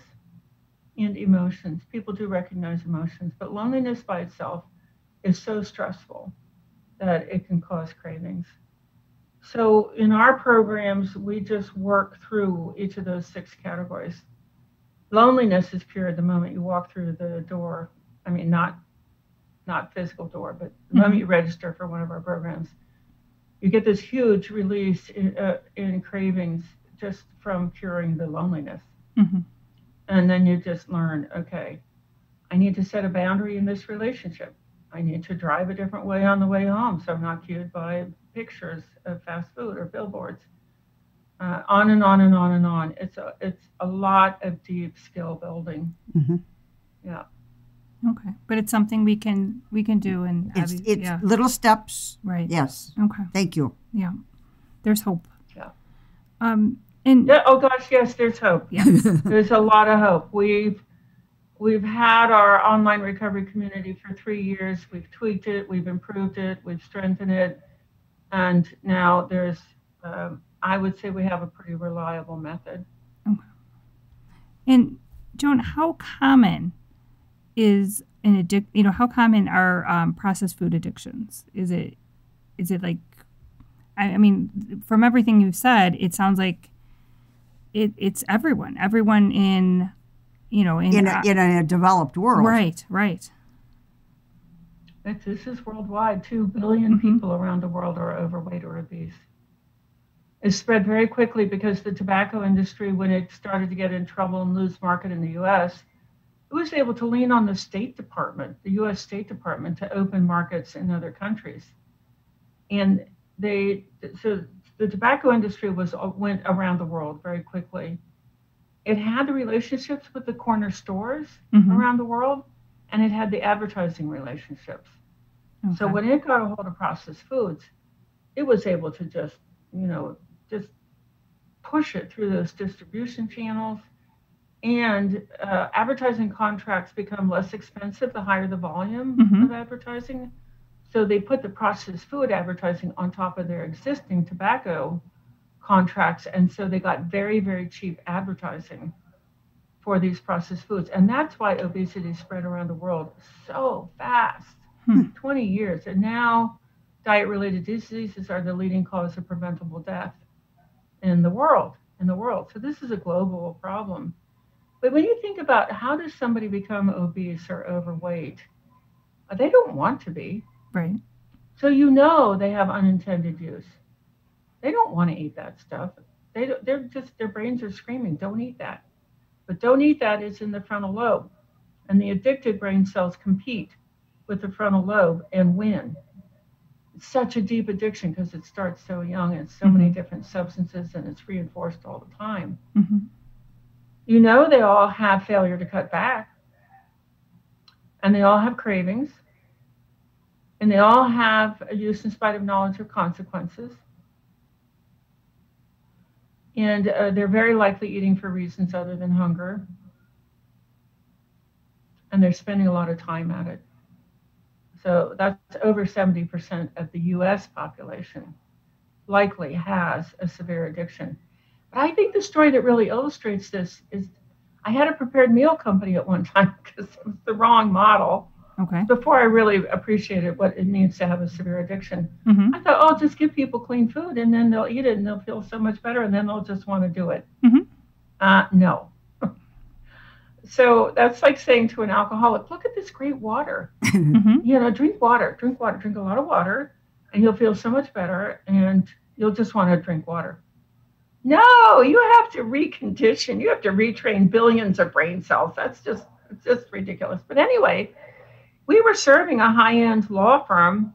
and emotions. People do recognize emotions, but loneliness by itself is so stressful that it can cause cravings. So in our programs, we just work through each of those six categories. Loneliness is pure the moment you walk through the door. I mean, not physical door, but the moment you register for one of our programs, you get this huge release in cravings just from curing the loneliness. Mm-hmm. And then you just learn, okay, I need to set a boundary in this relationship. I need to drive a different way on the way home so I'm not cued by pictures of fast food or billboards. On and on and on and on. It's a lot of deep skill building. Mm-hmm. Yeah. Okay, but it's something we can do, and it's little steps, right? Yes. Okay. Thank you. Yeah. There's hope. Yeah. And yeah, oh gosh, yes, there's hope. Yes. There's a lot of hope. We've had our online recovery community for 3 years. We've tweaked it. We've improved it. We've strengthened it, and now there's. I would say we have a pretty reliable method. Okay. And Joan, how common is an how common are processed food addictions? Is it like, I mean, from everything you've said, it sounds like it's everyone. Everyone in a developed world. Right, right. This is worldwide. 2 billion mm-hmm. people around the world are overweight or obese. It spread very quickly because the tobacco industry, when it started to get in trouble and lose market in the U.S., it was able to lean on the State Department, the U.S. State Department, to open markets in other countries. And so the tobacco industry went around the world very quickly. It had the relationships with the corner stores mm-hmm. around the world, and it had the advertising relationships. Okay. So when it got a hold of processed foods, it was able to just push it through those distribution channels, and advertising contracts become less expensive the higher the volume mm-hmm. of advertising. So they put the processed food advertising on top of their existing tobacco contracts, and so they got very, very cheap advertising for these processed foods. And that's why obesity spread around the world so fast, 20 years. And now diet-related diseases are the leading cause of preventable death in the world. in the world. So this is a global problem. But when you think about how does somebody become obese or overweight, they don't want to be. Right. So you know they have unintended use. They don't want to eat that stuff. They don't, they're just, their brains are screaming, don't eat that. But don't eat that is in the frontal lobe. And the addicted brain cells compete with the frontal lobe and win. It's such a deep addiction because it starts so young and so many different substances and it's reinforced all the time. Mm-hmm. You know they all have failure to cut back. And they all have cravings. And they all have a use in spite of knowledge of consequences. And they're very likely eating for reasons other than hunger. And they're spending a lot of time at it. So that's over 70% of the US population likely has a severe addiction. But I think the story that really illustrates this is I had a prepared meal company at one time because it was the wrong model. Okay. Before I really appreciated what it means to have a severe addiction. Mm-hmm. I thought, oh, I'll just give people clean food and then they'll eat it and they'll feel so much better and then they'll just want to do it. Mm-hmm. No. So that's like saying to an alcoholic, look at this great water. Mm-hmm. You know, drink a lot of water and you'll feel so much better and you'll just want to drink water. No, you have to recondition. You have to retrain billions of brain cells. That's just, it's just ridiculous. But anyway, we were serving a high-end law firm,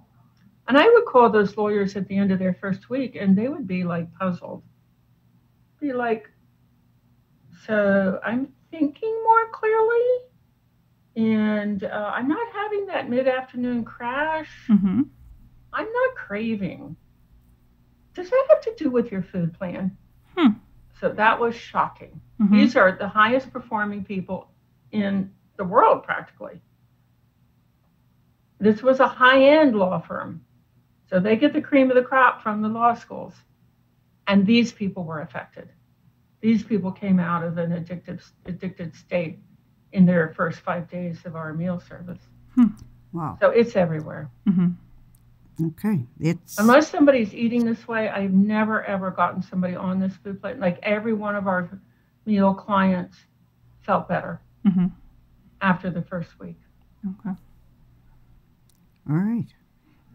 and I would call those lawyers at the end of their first week, and they would be like puzzled. Be like, so I'm thinking more clearly, and I'm not having that mid-afternoon crash. Mm-hmm. I'm not craving. Does that have to do with your food plan? Hmm. So that was shocking. Mm-hmm. These are the highest performing people in the world, practically. This was a high-end law firm. So they get the cream of the crop from the law schools. And these people were affected. These people came out of an addicted state in their first 5 days of our meal service. Hmm. Wow. So it's everywhere. Mm-hmm. Okay. Unless somebody's eating this way, I've never, ever gotten somebody on this food plan. Like every one of our meal clients felt better mm-hmm. after the first week. Okay. All right.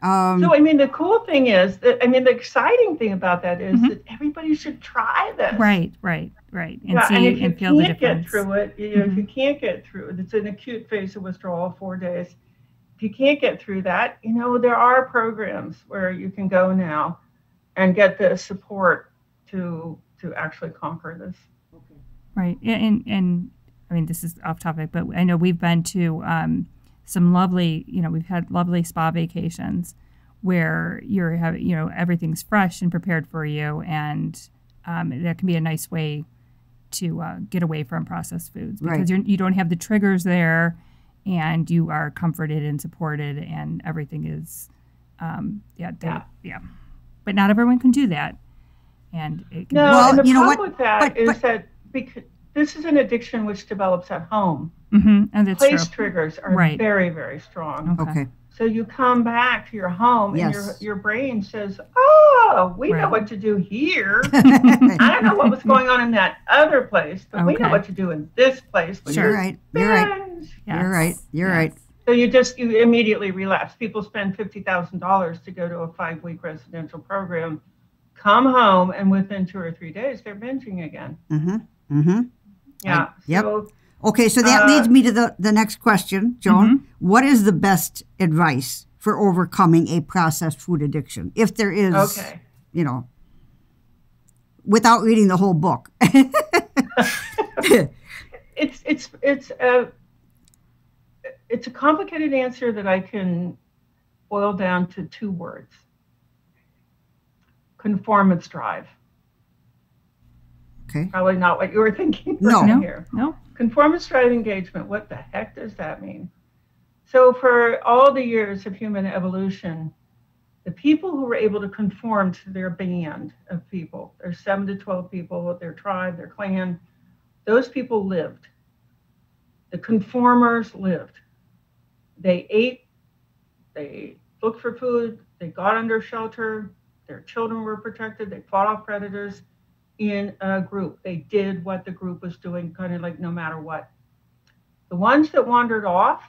So, I mean, the cool thing is, the exciting thing about that is mm-hmm. that everybody should try this. Right, right, right. And yeah, see and if and you feel the difference. Get through it, you know, mm-hmm. if you can't get through it, it's an acute phase of withdrawal, 4 days. If you can't get through that, you know, there are programs where you can go now and get the support to actually conquer this. Okay. Right. And I mean, this is off topic, but I know we've been to... some lovely, you know, we've had lovely spa vacations where you're having, you know, everything's fresh and prepared for you. And that can be a nice way to get away from processed foods because right. You don't have the triggers there and you are comforted and supported and everything is, yeah. But not everyone can do that. And it can because this is an addiction which develops at home. Mm-hmm. And it's place true. Triggers are right. very, very strong. Okay. So you come back to your home yes. and your brain says, oh, we right. know what to do here. I don't know what was going on in that other place, but okay. we know what to do in this place. Sure. You're right. You're right. Yes. You're right. You're yes. right. So you immediately relapse. People spend $50,000 to go to a 5-week residential program, come home, and within 2 or 3 days, they're binging again. Mm-hmm. Mm-hmm. Yeah. Yep. Okay, so that leads me to the next question, Joan. Mm-hmm. What is the best advice for overcoming a processed food addiction? If there is, okay. you know, without reading the whole book. It's a complicated answer that I can boil down to 2 words. Conformance drive. Okay. Probably not what you were thinking. No. Conformance drive engagement, what the heck does that mean? So for all the years of human evolution, the people who were able to conform to their band of people, their 7 to 12 people, their tribe, their clan, those people lived. The conformers lived. They ate, they looked for food, they got under shelter, their children were protected, they fought off predators. in a group. They did what the group was doing, kind of like no matter what. The ones that wandered off,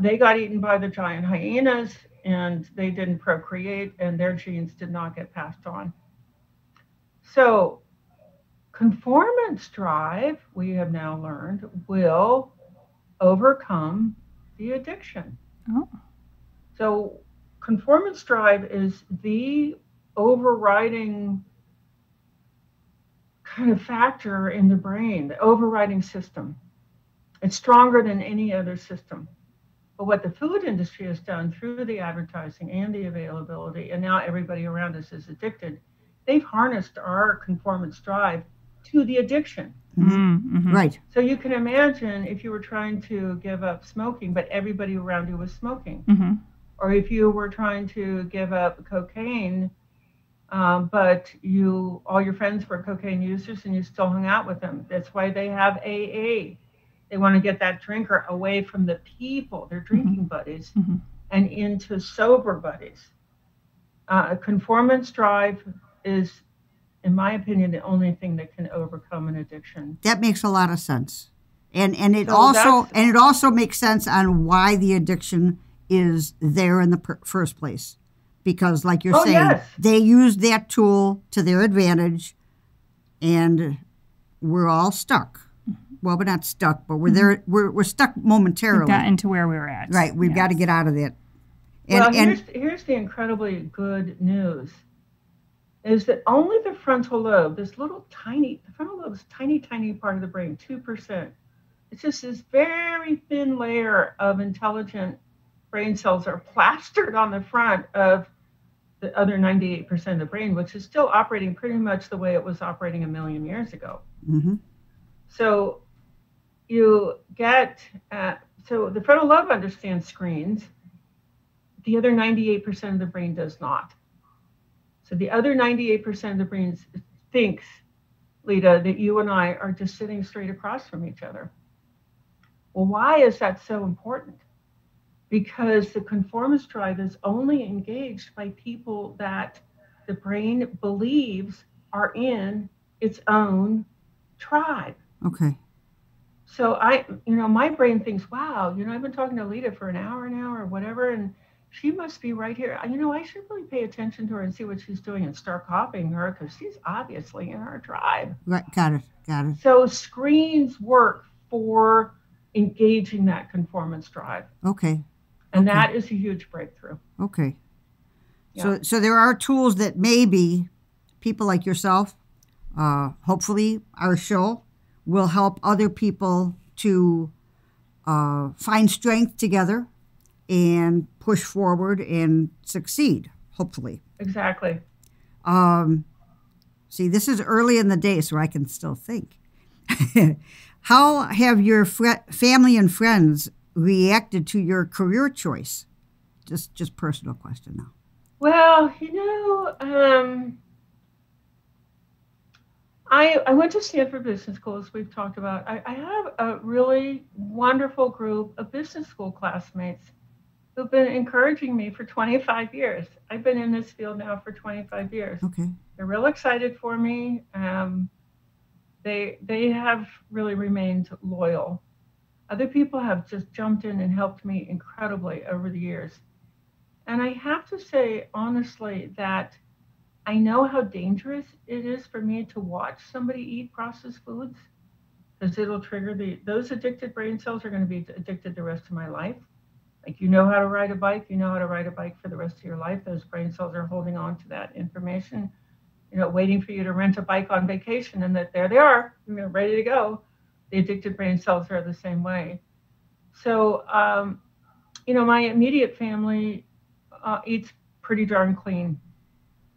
they got eaten by the giant hyenas, and they didn't procreate, and their genes did not get passed on. So conformance drive, we have now learned, will overcome the addiction. Oh. So conformance drive is the overriding kind of factor in the brain, the overriding system. It's stronger than any other system. But what the food industry has done through the advertising and the availability, and now everybody around us is addicted, they've harnessed our conformance drive to the addiction. Mm-hmm. Right. So you can imagine if you were trying to give up smoking, but everybody around you was smoking. Mm-hmm. Or if you were trying to give up cocaine, but all your friends were cocaine users and you still hung out with them. That's why they have AA. They want to get that drinker away from the people, their drinking mm-hmm. buddies, mm-hmm. and into sober buddies. Conformance drive is, in my opinion, the only thing that can overcome an addiction. That makes a lot of sense. And it also makes sense on why the addiction is there in the first place. Because like you're saying, yes. They used that tool to their advantage, and we're all stuck. Well, we're not stuck, but we're mm-hmm. there. We're stuck momentarily. We got into where we were at. Right. We've yes. got to get out of that. Here's the incredibly good news. Is that only the frontal lobe, the frontal lobe is a tiny, tiny part of the brain, 2%. It's just this very thin layer of intelligent brain cells are plastered on the front of the other 98% of the brain, which is still operating pretty much the way it was operating a million years ago. Mm-hmm. So you get, so the frontal lobe understands screens. The other 98% of the brain does not. So the other 98% of the brain thinks, Lita, that you and I are just sitting straight across from each other. Well, why is that so important? Because the conformance drive is only engaged by people that the brain believes are in its own tribe. Okay. So my brain thinks, wow, I've been talking to Lita for an hour now or whatever, and she must be right here. I should really pay attention to her and see what she's doing and start copying her because she's obviously in our tribe. Right. Got it. So screens work for engaging that conformance drive. Okay. And that is a huge breakthrough. Okay. Yeah. So there are tools that maybe people like yourself, hopefully our show, will help other people to find strength together and push forward and succeed, hopefully. Exactly. See, this is early in the day, so I can still think. How have your family and friends reacted to your career choice? Just personal question now. Well, I went to Stanford Business School, as we've talked about. I have a really wonderful group of business school classmates who've been encouraging me for 25 years. I've been in this field now for 25 years. Okay. They're real excited for me. They have really remained loyal. Other people have just jumped in and helped me incredibly over the years. And I have to say, honestly, that I know how dangerous it is for me to watch somebody eat processed foods, because it'll trigger those addicted brain cells are going to be addicted the rest of my life. Like, you know how to ride a bike for the rest of your life. Those brain cells are holding on to that information, waiting for you to rent a bike on vacation, and that there they are, ready to go. The addicted brain cells are the same way. So, my immediate family eats pretty darn clean.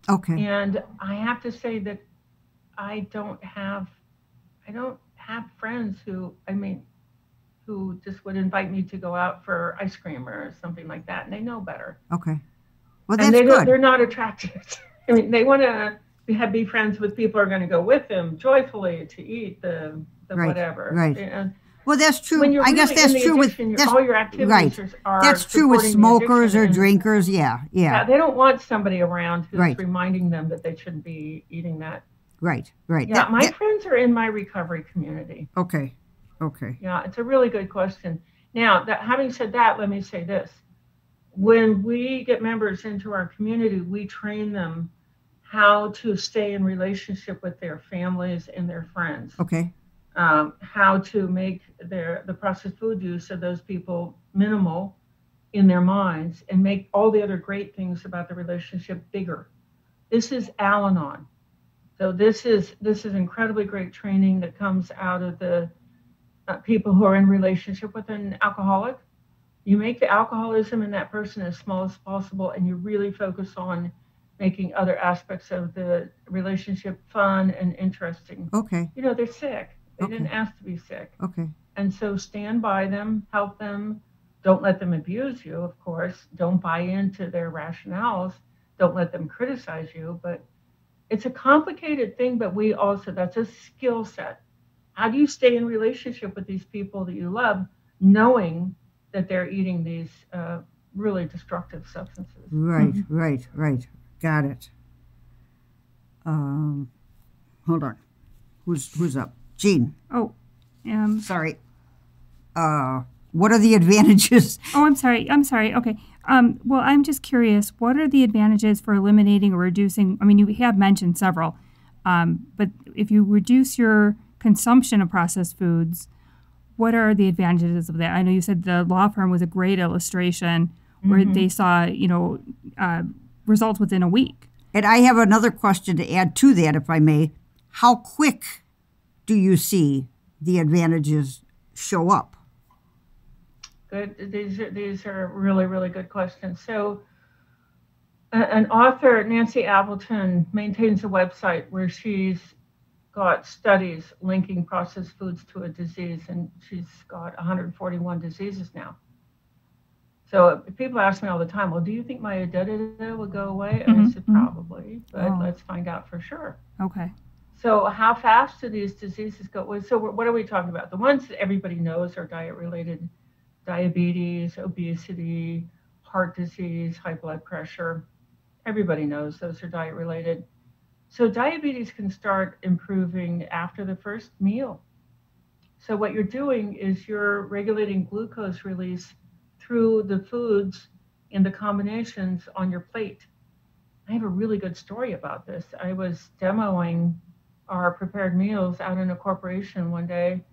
Okay. And I have to say that I don't have friends who just would invite me to go out for ice cream or something like that, and they know better. Okay. Well, that's good. They're not attracted. I mean, they want to be friends with people who are going to go with them joyfully to eat the right, whatever. Right. Well, that's true. I guess that's true with all your activities. Right. That's true with smokers or drinkers. Yeah. They don't want somebody around who's reminding them that they shouldn't be eating that. Right, right. Yeah, my friends are in my recovery community. Okay, okay. Yeah, it's a really good question. Now, that, having said that, let me say this. When we get members into our community, we train them how to stay in relationship with their families and their friends. Okay. How to make the processed food use of those people minimal in their minds and make all the other great things about the relationship bigger. This is Al-Anon. So this is incredibly great training that comes out of the people who are in relationship with an alcoholic. You make the alcoholism in that person as small as possible, and you really focus on making other aspects of the relationship fun and interesting. Okay. You know, they're sick. They didn't ask to be sick. Okay. And so stand by them, help them. Don't let them abuse you, of course. Don't buy into their rationales. Don't let them criticize you. But it's a complicated thing, but we also, that's a skill set. How do you stay in relationship with these people that you love, knowing that they're eating these really destructive substances? Right, mm-hmm. right, right. Got it. Hold on. Who's up? Jean. Oh, I'm sorry. What are the advantages? Oh, I'm sorry. Okay. Well, I'm just curious. What are the advantages for eliminating or reducing? I mean, you have mentioned several, but if you reduce your consumption of processed foods, what are the advantages of that? I know you said the law firm was a great illustration where mm-hmm. they saw, you know, results within a week. And I have another question to add to that, if I may. How quick do you see the advantages show up? Good. These are really, really good questions. So an author, Nancy Appleton, maintains a website where she's got studies linking processed foods to a disease, and she's got 141 diseases now. So people ask me all the time, well, do you think my da-da-da will go away? Mm-hmm. And I said, probably, but let's find out for sure. Okay. So how fast do these diseases go? So what are we talking about? The ones that everybody knows are diet-related: diabetes, obesity, heart disease, high blood pressure. Everybody knows those are diet-related. So diabetes can start improving after the first meal. So what you're doing is you're regulating glucose release through the foods and the combinations on your plate. I have a really good story about this. I was demoing our prepared meals out in a corporation one day.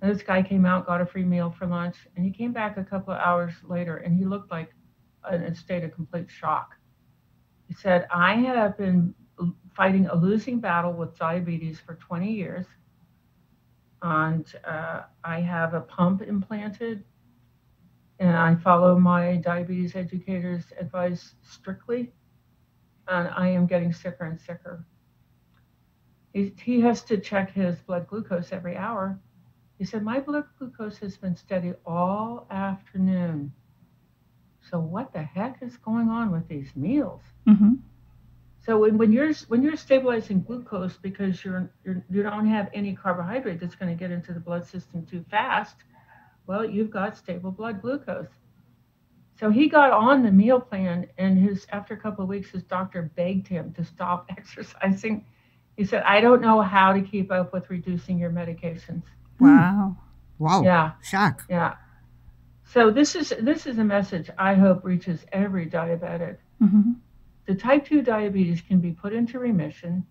And this guy came out, got a free meal for lunch, and he came back a couple of hours later, and he looked like in a state of complete shock. He said, I have been fighting a losing battle with diabetes for 20 years, and I have a pump implanted, and I follow my diabetes educator's advice strictly, and I am getting sicker and sicker. He has to check his blood glucose every hour. He said, my blood glucose has been steady all afternoon. So what the heck is going on with these meals? Mm-hmm. So when you're stabilizing glucose because you don't have any carbohydrate that's going to get into the blood system too fast, well, you've got stable blood glucose. So he got on the meal plan, and after a couple of weeks, his doctor begged him to stop exercising. He said, I don't know how to keep up with reducing your medications. Wow. Wow. Yeah. Shock. Yeah. So this is a message I hope reaches every diabetic. Mm-hmm. The type 2 diabetes can be put into remission.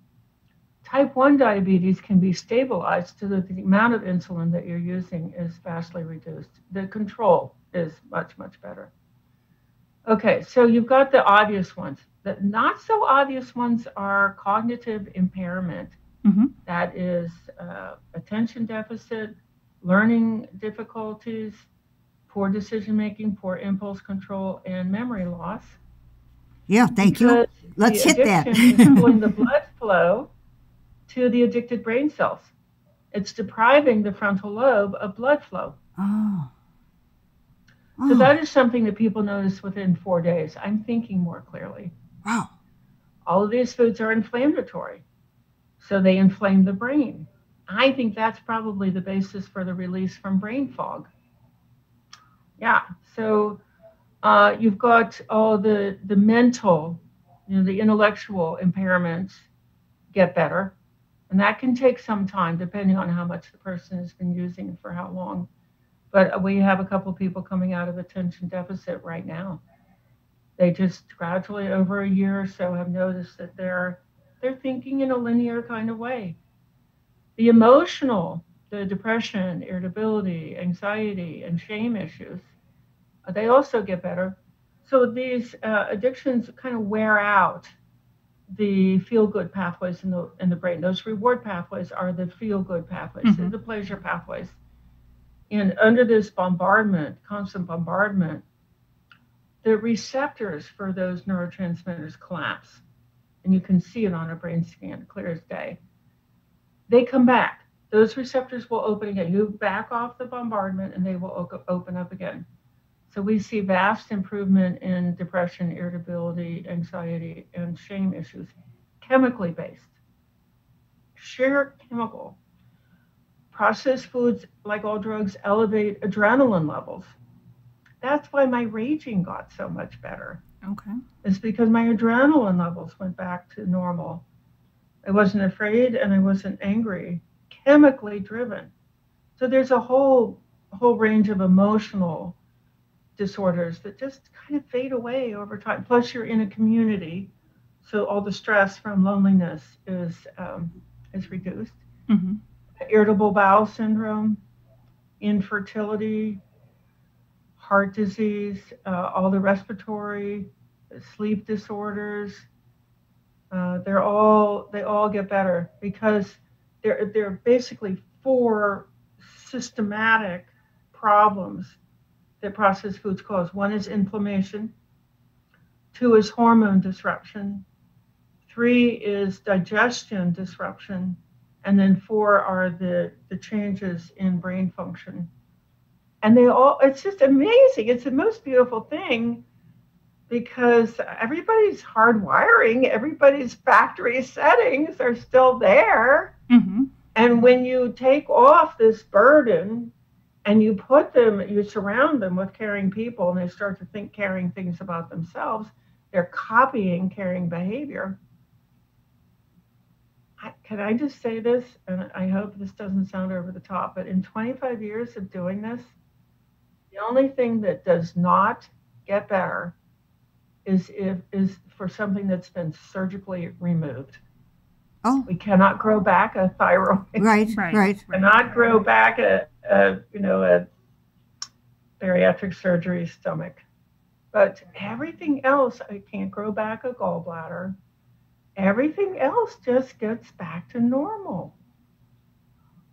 Type 1 diabetes can be stabilized so that the amount of insulin that you're using is vastly reduced. The control is much, much better. Okay, so you've got the obvious ones. The not so obvious ones are cognitive impairment. Mm-hmm. That is attention deficit, learning difficulties, poor decision-making, poor impulse control, and memory loss. Yeah, thank you. Let's hit that. The addiction is pulling the blood flow to the addicted brain cells. It's depriving the frontal lobe of blood flow. Oh. Oh. So that is something that people notice within 4 days. I'm thinking more clearly. Wow. All of these foods are inflammatory. So they inflame the brain. I think that's probably the basis for the release from brain fog. Yeah, so you've got all the mental, you know, the intellectual impairments get better. And that can take some time, depending on how much the person has been using and for how long. But we have a couple of people coming out of attention deficit right now. They just gradually, over a year or so, have noticed that they're thinking in a linear kind of way. The emotional, the depression, irritability, anxiety, and shame issues, they also get better. So these addictions kind of wear out the feel-good pathways in the brain. Those reward pathways are the feel-good pathways, mm-hmm. the pleasure pathways. And under this bombardment, constant bombardment, the receptors for those neurotransmitters collapse. And you can see it on a brain scan, clear as day. They come back. Those receptors will open again. You back off the bombardment and they will open up again. So we see vast improvement in depression, irritability, anxiety, and shame issues, chemically based. Sheer chemical. Processed foods, like all drugs, elevate adrenaline levels. That's why my raging got so much better. Okay. It's because my adrenaline levels went back to normal. I wasn't afraid and I wasn't angry. Chemically driven. So there's a whole range of emotional disorders that just kind of fade away over time. Plus you're in a community. So all the stress from loneliness is reduced. Mm-hmm. Irritable bowel syndrome, infertility, heart disease, all the respiratory, sleep disorders. They all get better because they're basically four systematic problems that processed foods cause. One is inflammation. Two is hormone disruption. Three is digestion disruption. And then four are the changes in brain function. And they all, it's just amazing. It's the most beautiful thing because everybody's hardwiring, everybody's factory settings are still there. Mm-hmm. And when you take off this burden and you put them, you surround them with caring people and they start to think caring things about themselves, they're copying caring behavior. Can I just say this? And I hope this doesn't sound over the top, but in 25 years of doing this, the only thing that does not get better is for something that's been surgically removed. Oh. We cannot grow back a thyroid. Right. We cannot grow back a bariatric surgery stomach. But everything else, I can't grow back a gallbladder. Everything else just gets back to normal.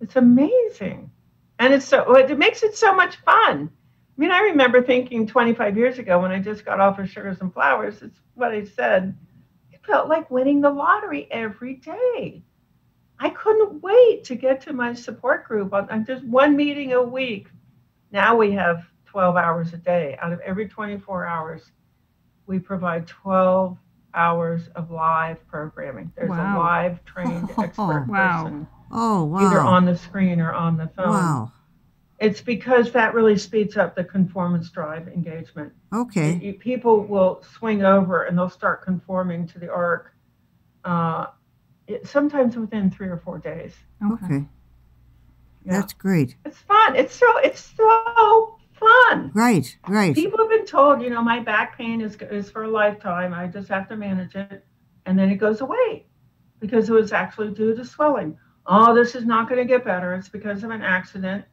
It's amazing. And it's so, it makes it so much fun. I mean, I remember thinking 25 years ago when I just got off of Sugars and Flowers, it's what I said, it felt like winning the lottery every day. I couldn't wait to get to my support group. I'm just one meeting a week. Now we have 12 hours a day. Out of every 24 hours, we provide 12 hours of live programming. There's wow. a live trained expert wow. person either on the screen or on the phone. Wow. It's because that really speeds up the conformance drive engagement. Okay. People will swing over and they'll start conforming to the arc sometimes within 3 or 4 days. Okay. Yeah. That's great. It's fun. It's so fun. Right. People have been told, my back pain is for a lifetime. I just have to manage it. And then it goes away because it was actually due to swelling. Oh, this is not going to get better. It's because of an accident.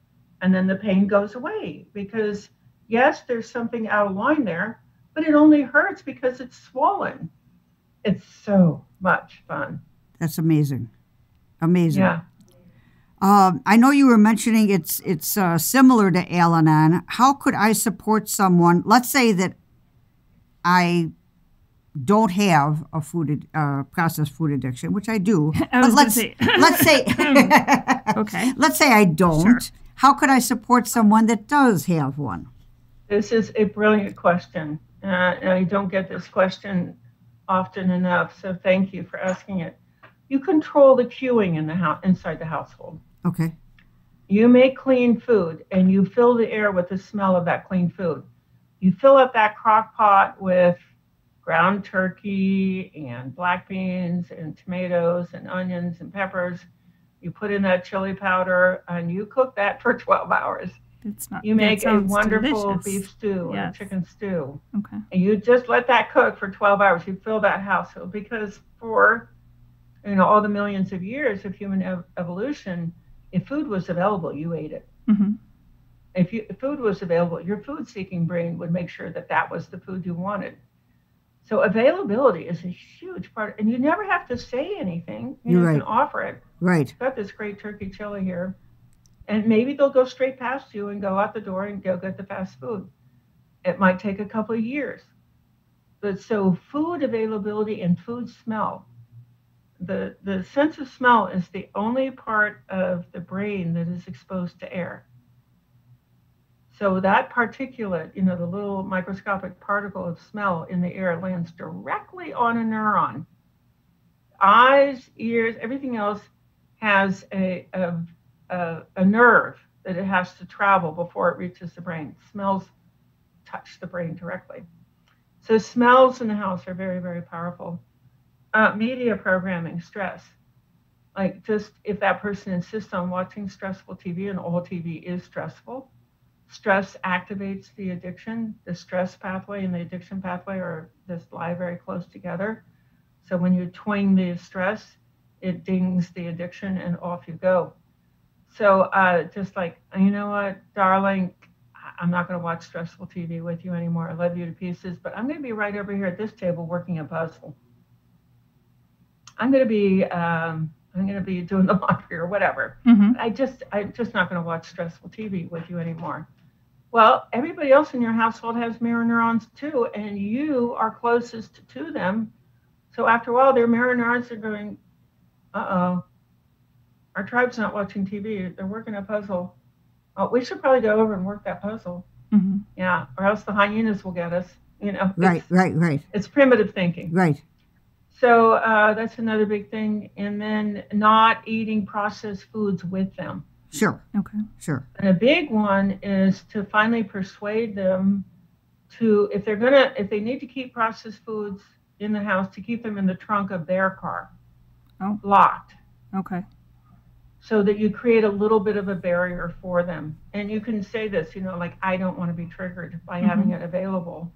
And then the pain goes away because, yes, there's something out of line there, but it only hurts because it's swollen. It's so much fun. That's amazing. Amazing. Yeah. I know you were mentioning it's similar to Al-Anon. How could I support someone? Let's say that I don't have a processed food addiction, which I do. Let's say I don't. Sure. How could I support someone that does have one? This is a brilliant question. I don't get this question often enough, so thank you for asking it. You control the queuing inside the household. Okay. You make clean food and you fill the air with the smell of that clean food. You fill up that crock pot with ground turkey and black beans and tomatoes and onions and peppers. You put in that chili powder and you cook that for 12 hours. You make a wonderful beef stew or chicken stew. Okay. And you just let that cook for 12 hours. You fill that household, because for, you know, all the millions of years of human evolution, if food was available, you ate it. Mm-hmm. If food was available, your food-seeking brain would make sure that that was the food you wanted. So availability is a huge part, and you never have to say anything. You can offer it. Right. We've got this great turkey chili here, and maybe they'll go straight past you and go out the door and go get the fast food. It might take a couple of years. But so food availability and food smell. The sense of smell is the only part of the brain that is exposed to air. So that particulate, you know, the little microscopic particle of smell in the air lands directly on a neuron. Eyes, ears, everything else has a nerve that it has to travel before it reaches the brain. Smells touch the brain directly. So smells in the house are very, very powerful. Media programming, stress. Like, just if that person insists on watching stressful TV, and all TV is stressful, stress activates the addiction. The stress pathway and the addiction pathway are just lie very close together. So when you twang the stress, it dings the addiction and off you go. So just like, you know what, darling, I'm not going to watch stressful TV with you anymore. I love you to pieces, but I'm going to be right over here at this table working a puzzle. I'm going to be doing the laundry or whatever. Mm-hmm. I'm just not going to watch stressful TV with you anymore. Well, everybody else in your household has mirror neurons too, and you are closest to them. So after a while, their mirror neurons are going, uh-oh, our tribe's not watching TV. They're working a puzzle. Oh, we should probably go over and work that puzzle. Mm-hmm. Yeah, or else the hyenas will get us. You know. Right. It's primitive thinking. Right. So that's another big thing. And then not eating processed foods with them. Sure. Okay. Sure. And a big one is to finally persuade them to, if they need to keep processed foods in the house, to keep them in the trunk of their car. Oh. Locked. Okay. So that you create a little bit of a barrier for them. And you can say this, you know, like, I don't want to be triggered by having it available.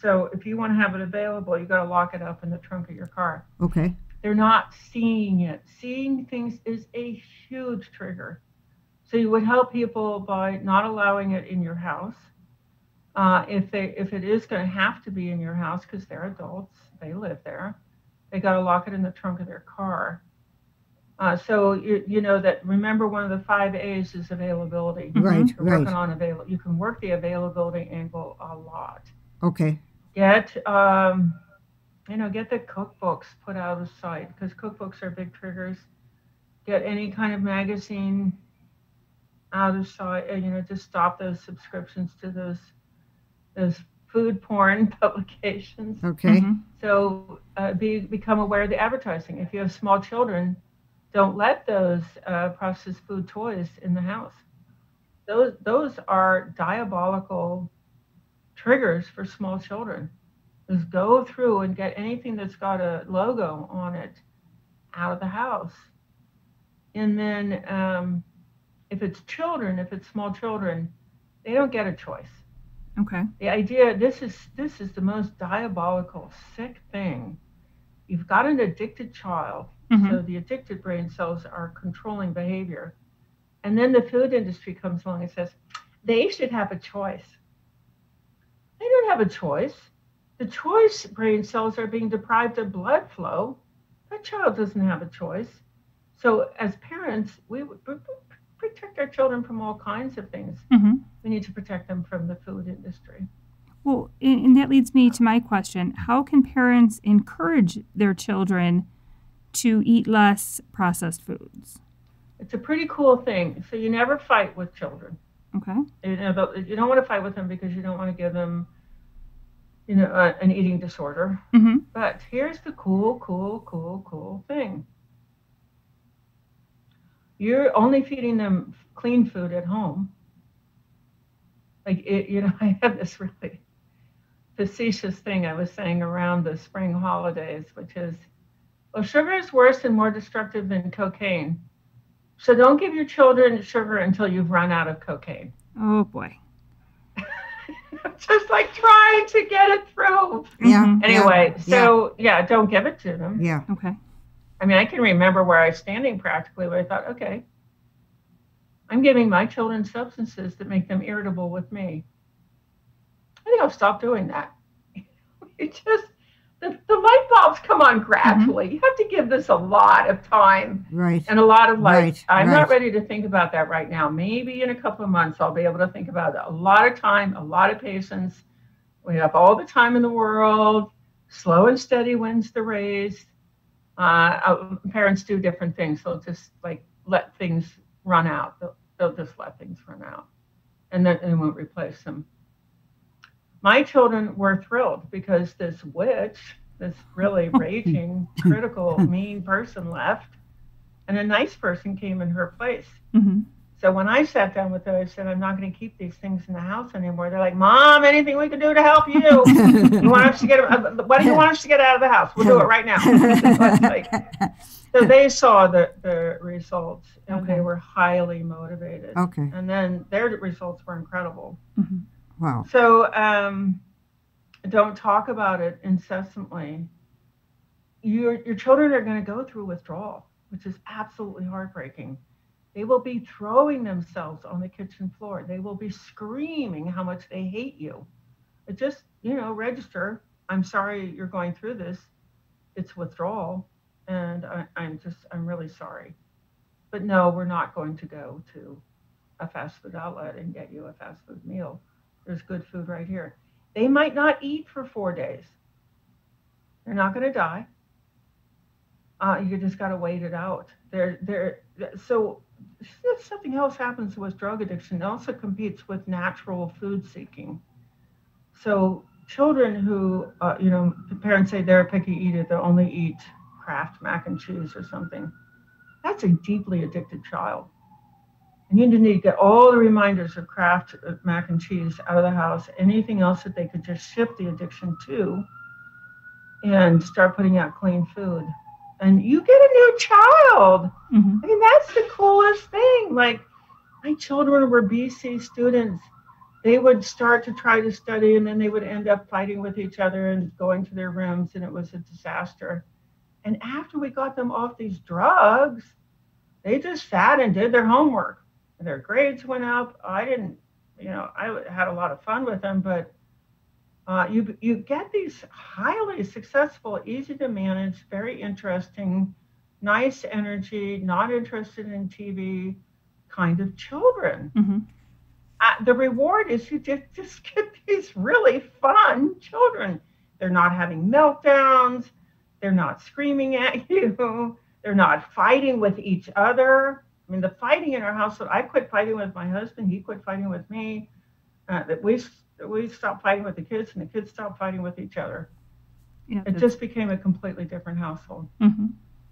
So if you want to have it available, you got to lock it up in the trunk of your car. Okay. They're not seeing it. Seeing things is a huge trigger. So you would help people by not allowing it in your house. If it is going to have to be in your house, because they're adults, they live there, they got to lock it in the trunk of their car. So you know that. Remember, one of the 5 A's is availability. Right. You're working on availability. You can work the availability angle a lot. Okay. Get, get the cookbooks put out of sight, because cookbooks are big triggers. Get any kind of magazine out of sight. You know, just stop those subscriptions to those food porn publications. Okay. Mm-hmm. So become aware of the advertising. If you have small children, don't let those processed food toys in the house. Those are diabolical triggers for small children. Just go through and get anything that's got a logo on it out of the house. And then if it's small children, they don't get a choice. Okay. The idea, this is the most diabolical, sick thing. You've got an addicted child. Mm-hmm. So the addicted brain cells are controlling behavior. And then the food industry comes along and says, they should have a choice. They don't have a choice. The choice brain cells are being deprived of blood flow. That child doesn't have a choice. So as parents, we would protect our children from all kinds of things. Mm-hmm. We need to protect them from the food industry. Well, and that leads me to my question. How can parents encourage their children to eat less processed foods? It's a pretty cool thing. So you never fight with children. Okay. You know, but you don't want to fight with them because you don't want to give them, you know, an eating disorder. Mm-hmm. But here's the cool thing. You're only feeding them clean food at home. Like, I have this really facetious thing I was saying around the spring holidays, which is, well, sugar is worse and more destructive than cocaine. So don't give your children sugar until you've run out of cocaine. Oh, boy. Just like trying to get it through. Yeah. Anyway, yeah, so, yeah, don't give it to them. Yeah. Okay. I mean, I can remember where I was standing practically, where I thought, okay, I'm giving my children substances that make them irritable with me. I think I'll stop doing that. It just, the light bulbs come on gradually. Mm-hmm. You have to give this a lot of time. Right. And a lot of light. Right. I'm not ready to think about that right now. Maybe in a couple of months, I'll be able to think about it. A lot of time, a lot of patience. We have all the time in the world. Slow and steady wins the race. Parents do different things. They'll just like let things run out. They'll just let things run out, and then they won't replace them. My children were thrilled because this witch, this really raging, critical, mean person left, and a nice person came in her place. Mm-hmm. So when I sat down with them, I said, I'm not going to keep these things in the house anymore. They're like, Mom, anything we can do to help you. You want us to get, what do you want us to get out of the house? We'll do it right now. So they saw the results, and okay, they were highly motivated. Okay. And then their results were incredible. Mm-hmm. Wow. So don't talk about it incessantly. Your children are going to go through withdrawal, which is absolutely heartbreaking. They will be throwing themselves on the kitchen floor. They will be screaming how much they hate you. But just, you know, register. I'm sorry you're going through this. It's withdrawal. And I'm really sorry. But no, we're not going to go to a fast food outlet and get you a fast food meal. There's good food right here. They might not eat for 4 days. They're not going to die. You just got to wait it out. So something else happens with drug addiction. It also competes with natural food seeking. So children who, you know, the parents say they're a picky eater, they'll only eat Kraft mac and cheese or something. That's a deeply addicted child. And you need to get all the reminders of Kraft mac and cheese out of the house, anything else that they could just shift the addiction to, and start putting out clean food. And you get a new child. Mm-hmm. I mean, that's the coolest thing. Like, my children were BC students. They would start to try to study, and then they would end up fighting with each other and going to their rooms, and it was a disaster. And after we got them off these drugs, they just sat and did their homework. And their grades went up. I didn't, you know, I had a lot of fun with them, but you get these highly successful, easy to manage, very interesting, nice energy, not interested in TV kind of children. Mm-hmm. The reward is you just get these really fun children. They're not having meltdowns. They're not screaming at you. They're not fighting with each other. I mean, the fighting in our household, I quit fighting with my husband. He quit fighting with me. We stopped fighting with the kids, and the kids stopped fighting with each other. Yeah, it just became a completely different household. Mm-hmm.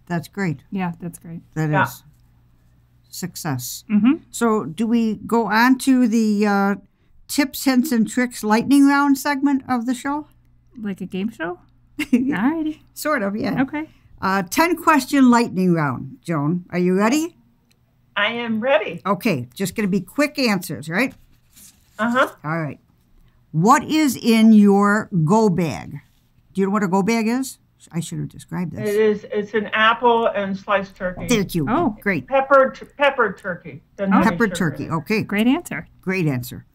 That's great. Yeah, that's great. That is success. Mm-hmm. So do we go on to the tips, hints, and tricks lightning round segment of the show? Like a game show? Alrighty. Sort of, yeah. Okay. 10-question lightning round, Joan. Are you ready? I am ready. Okay. Just going to be quick answers, right? Uh-huh. All right. What is in your go bag? Do you know what a go bag is? I should have described this. It's an apple and sliced turkey. Thank you. Oh, great. Peppered turkey. Peppered turkey. Okay. Great answer. Great answer.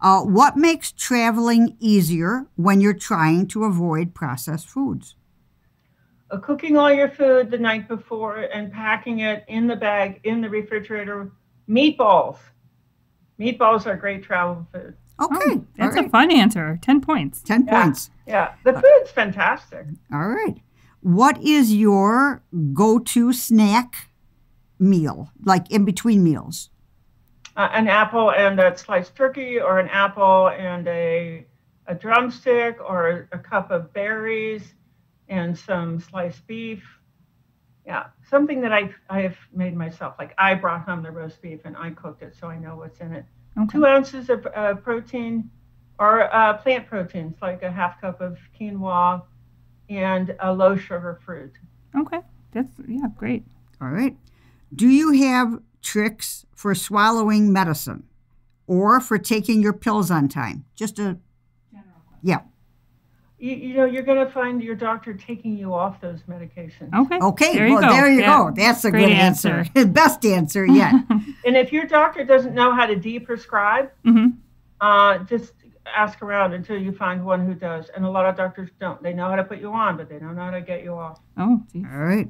What makes traveling easier when you're trying to avoid processed foods? Cooking all your food the night before and packing it in the bag, in the refrigerator. Meatballs. Meatballs are great travel food. Okay. Oh, that's a fun answer. 10 points. 10 points. Yeah. The food's fantastic. All right. What is your go-to snack meal, like in between meals? An apple and a sliced turkey, or an apple and a drumstick, or a cup of berries and some sliced beef. Yeah, something that I have made myself. Like, I brought home the roast beef and I cooked it, so I know what's in it. Okay. 2 ounces of protein, or plant proteins like a half cup of quinoa and a low sugar fruit. Okay. That's, yeah, great. All right. Do you have tricks for swallowing medicine or for taking your pills on time? Just a general question. Yeah. You know, you're going to find your doctor taking you off those medications. Okay. Okay. There you go. There you go. That's a great good answer. Best answer yet. And if your doctor doesn't know how to de-prescribe, just ask around until you find one who does. And a lot of doctors don't. They know how to put you on, but they don't know how to get you off. Oh, geez. All right.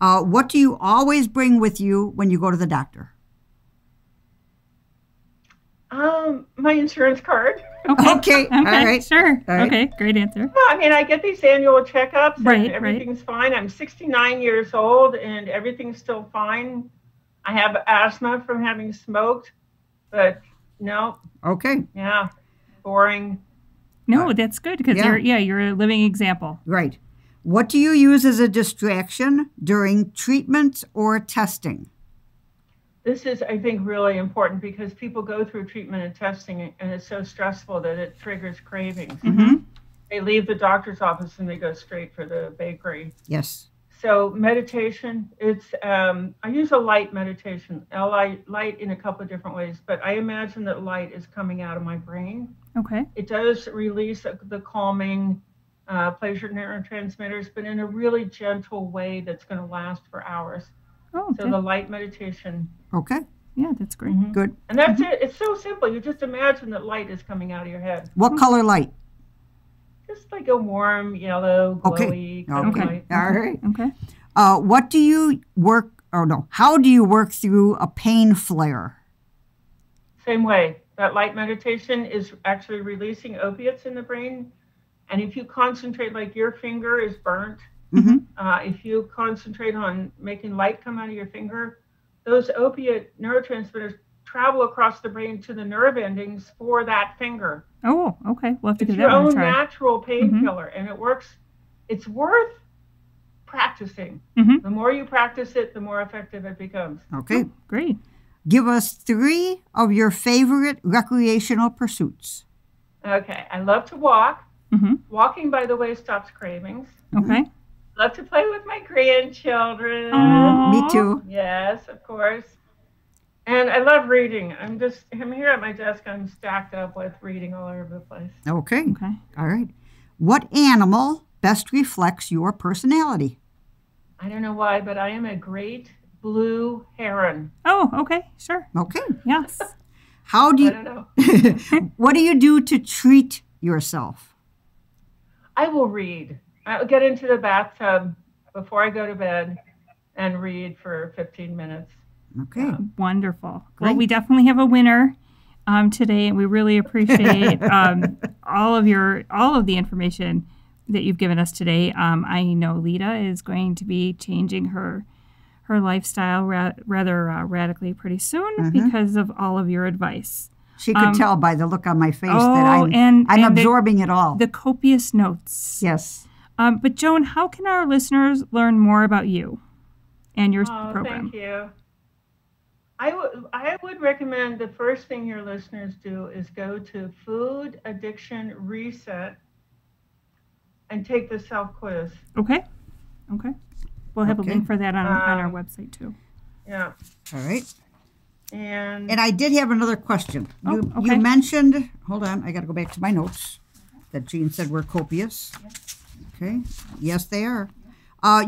What do you always bring with you when you go to the doctor? My insurance card. Okay. Okay. All right. Sure. All right. Okay. Great answer. Well, I mean, I get these annual checkups and everything's fine. I'm 69 years old and everything's still fine. I have asthma from having smoked, but no. Okay. Yeah. Boring. No, that's good because you're a living example. Right. What do you use as a distraction during treatment or testing? This is, I think, really important because people go through treatment and testing and it's so stressful that it triggers cravings. Mm-hmm. They leave the doctor's office and they go straight for the bakery. Yes. So meditation, it's I use a light meditation, light in a couple of different ways, but I imagine that light is coming out of my brain. Okay. It does release the calming pleasure neurotransmitters, but in a really gentle way that's going to last for hours. Oh, okay. So the light meditation. Okay. Yeah, that's great. Mm-hmm. Good. And that's it. It's so simple. You just imagine that light is coming out of your head. What color light? Just like a warm yellow, glowy kind of light. All right. Okay. How do you work through a pain flare? Same way. That light meditation is actually releasing opiates in the brain. And if you concentrate, like your finger is burnt, if you concentrate on making light come out of your finger, those opiate neurotransmitters travel across the brain to the nerve endings for that finger. Oh, okay. We'll have to do that one. It's your own natural painkiller, and it works. It's worth practicing. Mm-hmm. The more you practice it, the more effective it becomes. Okay. Oh, great. Give us 3 of your favorite recreational pursuits. Okay. I love to walk. Mm-hmm. Walking, by the way, stops cravings. Okay. Love to play with my grandchildren. Me too. Yes, of course. And I love reading. I'm here at my desk. I'm stacked up with reading all over the place. Okay. Okay. All right. What animal best reflects your personality? I don't know why, but I am a great blue heron. Oh, okay. Sure. Okay. Yes. I don't know. What do you do to treat yourself? I will read. I'll get into the bathtub before I go to bed and read for 15 minutes. Okay. Wonderful. Great. Well, we definitely have a winner today, and we really appreciate all of the information that you've given us today. I know Lita is going to be changing her lifestyle rather radically pretty soon because of all of your advice. She could tell by the look on my face that I'm absorbing it all. The copious notes. Yes. But Joan, how can our listeners learn more about you and your program? Thank you. I would recommend the first thing your listeners do is go to Food Addiction Reset and take the self-quiz. Okay. Okay. We'll have a link for that on our website, too. Yeah. All right. And I did have another question. You mentioned, hold on, I got to go back to my notes that Jean said were copious. Yes. Okay. Yes, they are.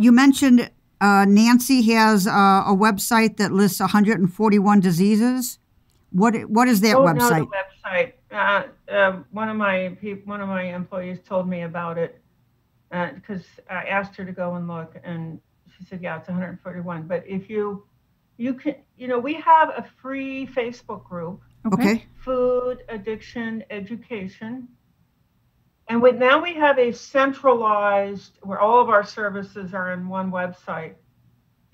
You mentioned Nancy has a website that lists 141 diseases. What is that website? The website. One of my employees told me about it because I asked her to go and look, and she said, yeah, it's 141. But if you can, we have a free Facebook group. Okay. Food Addiction Education. And now we have a centralized, where all of our services are in one website.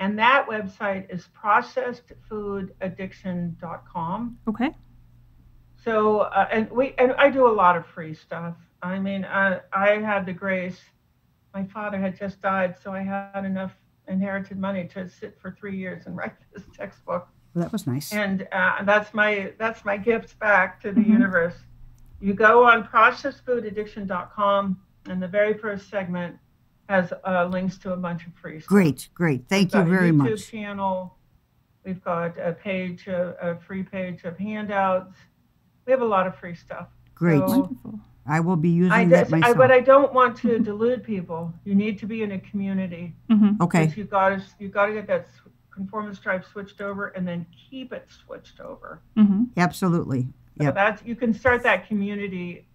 And that website is ProcessedFoodAddiction.com. Okay. So, and I do a lot of free stuff. I mean, I had the grace. My father had just died, so I had enough inherited money to sit for 3 years and write this textbook. Well, that was nice. And that's my gift back to the universe. You go on ProcessFoodAddiction.com, and the very first segment has links to a bunch of free stuff. Great. Thank you very much. We've got a YouTube channel. We've got a page, a free page of handouts. We have a lot of free stuff. Great. So wonderful. I will be using that myself. But I don't want to delude people. You need to be in a community. Mm-hmm. Okay. You've got to get that conformance tribe switched over and then keep it switched over. Mm-hmm. Absolutely. Yep. So you can start that community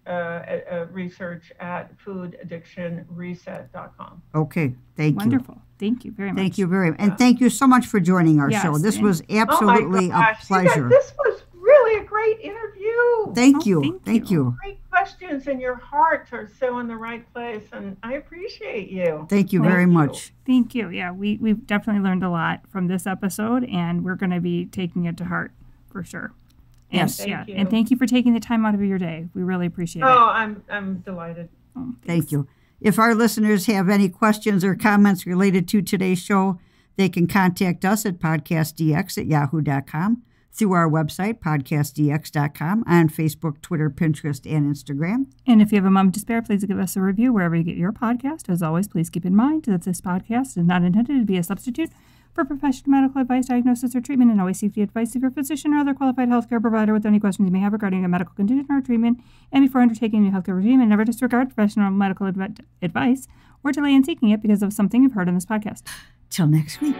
research at foodaddictionreset.com. Okay. Thank you. Wonderful. Thank you very much. Thank you very much. And thank you so much for joining our show. This was absolutely a pleasure. You guys, this was really a great interview. Thank you. Great questions, and your hearts are so in the right place, and I appreciate you. Thank you very much. Thank you. Yeah, we've definitely learned a lot from this episode, and we're going to be taking it to heart for sure. Yes. And thank you for taking the time out of your day. We really appreciate it. Oh, I'm delighted. Oh, thank you. If our listeners have any questions or comments related to today's show, they can contact us at podcastdx@yahoo.com, through our website, podcastdx.com, on Facebook, Twitter, Pinterest, and Instagram. And if you have a moment to spare, please give us a review wherever you get your podcast. As always, please keep in mind that this podcast is not intended to be a substitute for professional medical advice, diagnosis, or treatment, and always seek the advice of your physician or other qualified healthcare provider with any questions you may have regarding a medical condition or treatment, and before undertaking a new healthcare regime, and never disregard professional medical advice or delay in seeking it because of something you've heard on this podcast. Till next week.